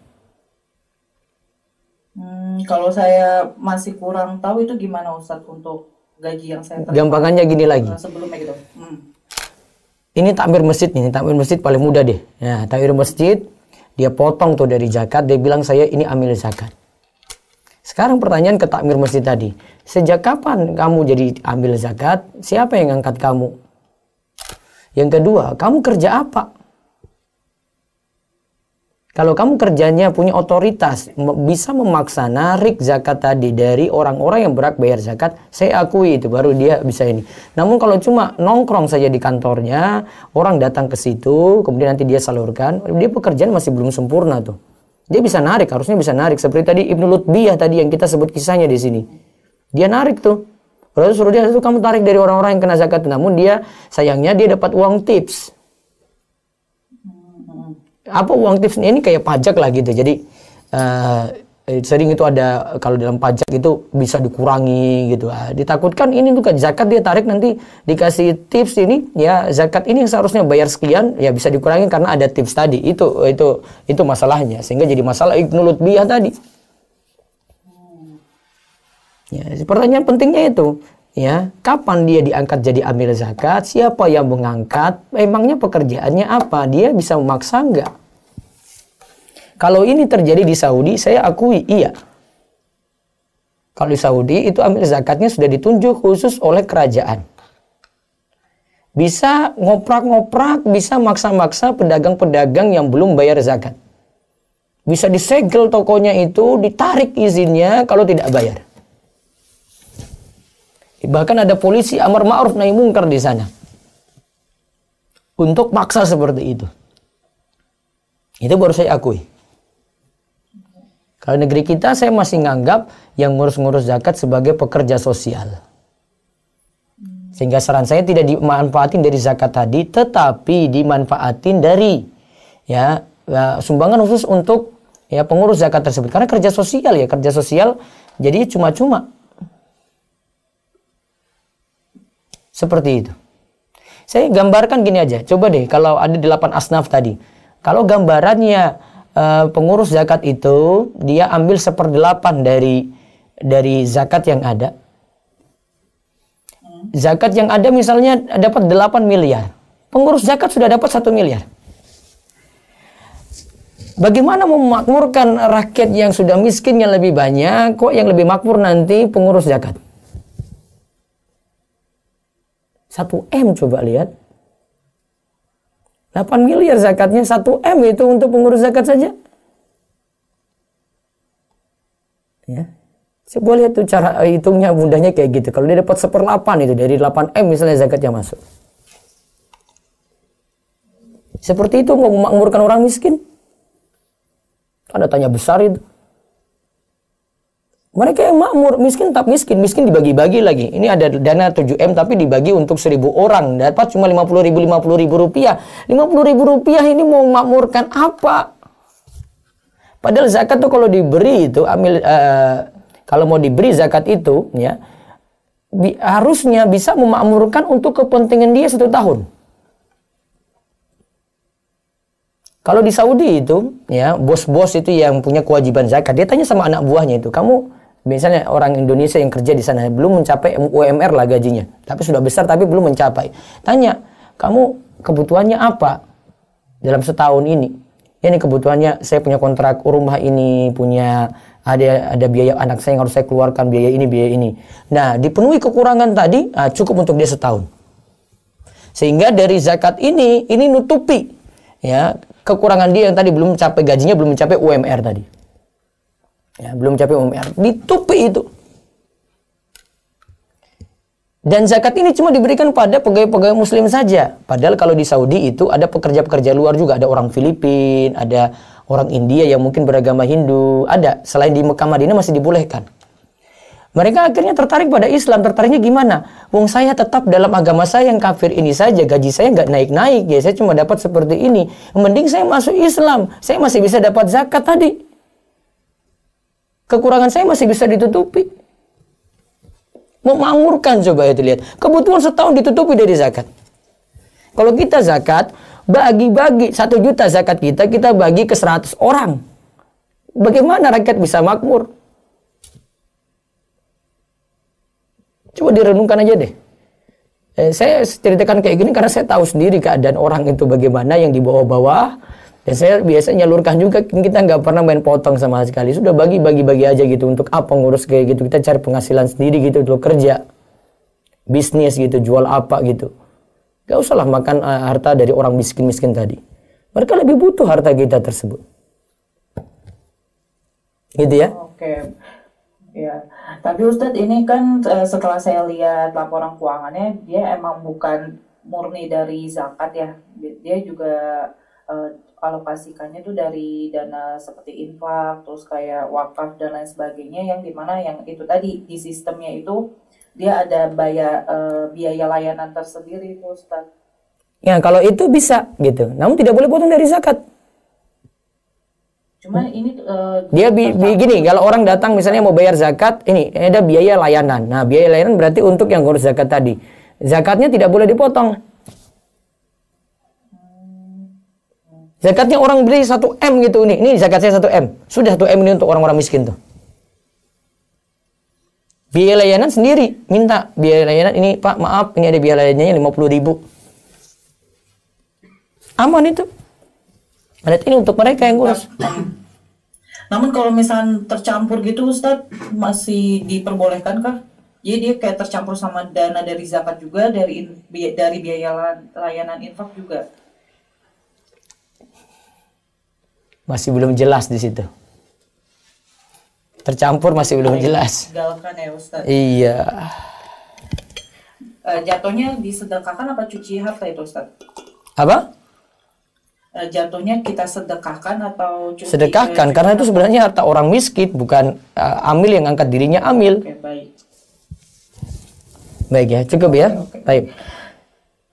Hmm, kalau saya masih kurang tahu itu gimana, Ustaz, untuk gaji yang saya terima. Gampangannya gini lagi. Sebelumnya gitu. Hmm. Ini takmir masjid nih, takmir masjid paling mudah deh. Nah, takmir masjid dia potong tuh dari zakat, dia bilang saya ini amil zakat. Sekarang pertanyaan ke takmir masjid tadi, sejak kapan kamu jadi amil zakat? Siapa yang angkat kamu? Yang kedua, kamu kerja apa? Kalau kamu kerjanya punya otoritas, bisa memaksa narik zakat tadi dari orang-orang yang berhak bayar zakat, saya akui itu, baru dia bisa ini. Namun kalau cuma nongkrong saja di kantornya, orang datang ke situ, kemudian nanti dia salurkan, dia pekerjaan masih belum sempurna tuh. Dia bisa narik, harusnya bisa narik. Seperti tadi Ibnu Lutbiyah tadi yang kita sebut kisahnya di sini. Dia narik tuh. Lalu suruh dia, kamu tarik dari orang-orang yang kena zakat. Namun dia, sayangnya dia dapat uang tips. Apa uang tips ini kayak pajak lah gitu. Jadi uh, sering itu ada, kalau dalam pajak itu bisa dikurangi gitu. Uh, ditakutkan ini tuh kan zakat dia tarik, nanti dikasih tips ini ya, zakat ini yang seharusnya bayar sekian ya bisa dikurangi karena ada tips tadi. Itu itu itu masalahnya, sehingga jadi masalah Ibnu Lutbiyah tadi. Ya, pertanyaan pentingnya itu ya, kapan dia diangkat jadi amil zakat? Siapa yang mengangkat? Emangnya pekerjaannya apa? Dia bisa memaksa nggak? Kalau ini terjadi di Saudi, saya akui iya. Kalau di Saudi itu amil zakatnya sudah ditunjuk khusus oleh kerajaan. Bisa ngoprak-ngoprak, bisa maksa-maksa pedagang-pedagang yang belum bayar zakat. Bisa disegel tokonya itu, ditarik izinnya kalau tidak bayar. Bahkan ada polisi amar ma'ruf nahi mungkar di sana untuk maksa seperti itu. Itu baru saya akui. Kalau negeri kita, saya masih nganggap yang ngurus-ngurus zakat sebagai pekerja sosial. Sehingga saran saya tidak dimanfaatin dari zakat tadi, tetapi dimanfaatin dari ya sumbangan khusus untuk ya pengurus zakat tersebut. Karena kerja sosial ya, kerja sosial jadi cuma-cuma. Seperti itu. Saya gambarkan gini aja. Coba deh kalau ada delapan asnaf tadi. Kalau gambarannya uh, pengurus zakat itu dia ambil seperdelapan dari dari zakat yang ada. Zakat yang ada misalnya dapat delapan miliar. Pengurus zakat sudah dapat satu miliar. Bagaimana memakmurkan rakyat yang sudah miskin yang lebih banyak? Kok yang lebih makmur nanti pengurus zakat? satu M coba lihat. delapan miliar zakatnya, satu M itu untuk pengurus zakat saja. Ya. Coba lihat tuh cara hitungnya mudahnya kayak gitu. Kalau dia dapat seperdelapan itu dari delapan M misalnya zakatnya masuk. Seperti itu mau memakmurkan orang miskin. Ada tanya besar itu. Mereka yang makmur, miskin tak miskin, miskin dibagi-bagi lagi. Ini ada dana tujuh M tapi dibagi untuk seribu orang, dapat cuma lima puluh ribu, lima puluh ribu rupiah. lima puluh ribu rupiah ini mau makmurkan apa? Padahal zakat tuh kalau diberi itu, amil, uh, kalau mau diberi zakat itu, ya bi harusnya bisa memakmurkan untuk kepentingan dia satu tahun. Kalau di Saudi itu, ya bos-bos itu yang punya kewajiban zakat, dia tanya sama anak buahnya itu, kamu misalnya orang Indonesia yang kerja di sana belum mencapai U M R lah gajinya, tapi sudah besar tapi belum mencapai. Tanya, kamu kebutuhannya apa dalam setahun ini? Ya ini kebutuhannya, saya punya kontrak rumah ini, punya ada ada biaya anak saya yang harus saya keluarkan, biaya ini, biaya ini. Nah, dipenuhi kekurangan tadi, ah, cukup untuk dia setahun. Sehingga dari zakat ini, ini nutupi ya kekurangan dia yang tadi belum mencapai gajinya, belum mencapai U M R tadi. Ya, belum mencapai U M R, ditutupi itu. Dan zakat ini cuma diberikan pada pegawai-pegawai muslim saja. Padahal kalau di Saudi itu ada pekerja-pekerja luar juga. Ada orang Filipina, ada orang India yang mungkin beragama Hindu. Ada. Selain di Mekah Madinah masih dibolehkan. Mereka akhirnya tertarik pada Islam. Tertariknya gimana? Wong saya tetap dalam agama saya yang kafir ini saja. Gaji saya nggak naik-naik. Ya saya cuma dapat seperti ini. Mending saya masuk Islam. Saya masih bisa dapat zakat tadi. Kekurangan saya masih bisa ditutupi. Memangurkan, coba itu lihat. Kebutuhan setahun ditutupi dari zakat. Kalau kita zakat, bagi-bagi satu juta zakat kita, kita bagi ke seratus orang. Bagaimana rakyat bisa makmur? Coba direnungkan aja deh. Eh, saya ceritakan kayak gini karena saya tahu sendiri keadaan orang itu bagaimana yang di bawah-bawah. Dan saya biasanya nyalurkan juga, kita nggak pernah main potong sama sekali. Sudah bagi-bagi-bagi aja gitu, untuk apa ngurus kayak gitu. Kita cari penghasilan sendiri gitu, dulu kerja. Bisnis gitu, jual apa gitu. Gak usahlah makan uh, harta dari orang miskin-miskin tadi. Mereka lebih butuh harta kita tersebut. Gitu ya. Oke. Ya. Tapi Ustadz, ini kan setelah saya lihat laporan keuangannya, dia emang bukan murni dari zakat ya. Dia juga... Uh, alokasikannya tuh dari dana seperti infak, terus kayak wakaf dan lain sebagainya, yang dimana yang itu tadi di sistemnya itu dia ada biaya, uh, biaya layanan tersendiri itu, Ustaz. Ya kalau itu bisa gitu, namun tidak boleh potong dari zakat. Cuma ini uh, dia bi begini, kalau orang datang misalnya mau bayar zakat, ini ada biaya layanan. Nah biaya layanan berarti untuk yang ngurus zakat tadi, zakatnya tidak boleh dipotong. Zakatnya orang beli satu M gitu nih. Ini zakat saya satu M. Sudah satu M ini untuk orang-orang miskin tuh. Biaya layanan sendiri. Minta biaya layanan ini, Pak maaf ini ada biaya layanannya lima puluh ribu. Aman itu. Berarti ini untuk mereka yang kurus. Namun kalau misalnya tercampur gitu Ustadz, masih diperbolehkan kah? Jadi dia kayak tercampur sama dana dari zakat juga, dari dari biaya layanan infak juga. Masih belum jelas di situ. Tercampur masih belum jelas. Galakkan ya Ustaz. Iya. Uh, jatuhnya disedekahkan apa cuci harta itu Ustaz? Apa? Uh, jatuhnya kita sedekahkan atau cuci? Sedekahkan, cuci karena itu sebenarnya harta orang miskin, bukan uh, amil yang angkat dirinya amil. Okay, baik. Baik ya, cukup ya. Okay, okay. Baik.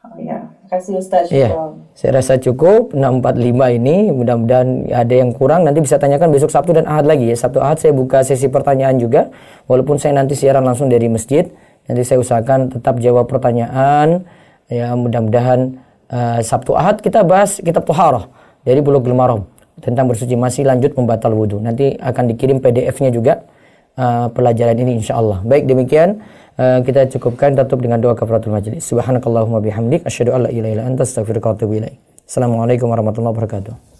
Oh, ya. Terima kasih Ustaz. Iya, saya rasa cukup enam empat lima ini. Mudah-mudahan ada yang kurang, nanti bisa tanyakan besok Sabtu dan Ahad lagi ya. Sabtu Ahad saya buka sesi pertanyaan juga. Walaupun saya nanti siaran langsung dari masjid, nanti saya usahakan tetap jawab pertanyaan. Ya mudah-mudahan uh, Sabtu Ahad kita bahas kitab Thaharah dari Bulughul Maram tentang bersuci masih lanjut membatal wudhu. Nanti akan dikirim P D F-nya juga uh, pelajaran ini insya Allah. Baik demikian. Uh, kita cukupkan, tutup dengan doa kafaratul majlis. Subhanakallahumma bihamdik asyhadu an la ilaha illa anta astaghfiruka wa atubu ilaik. Assalamualaikum warahmatullahi wabarakatuh.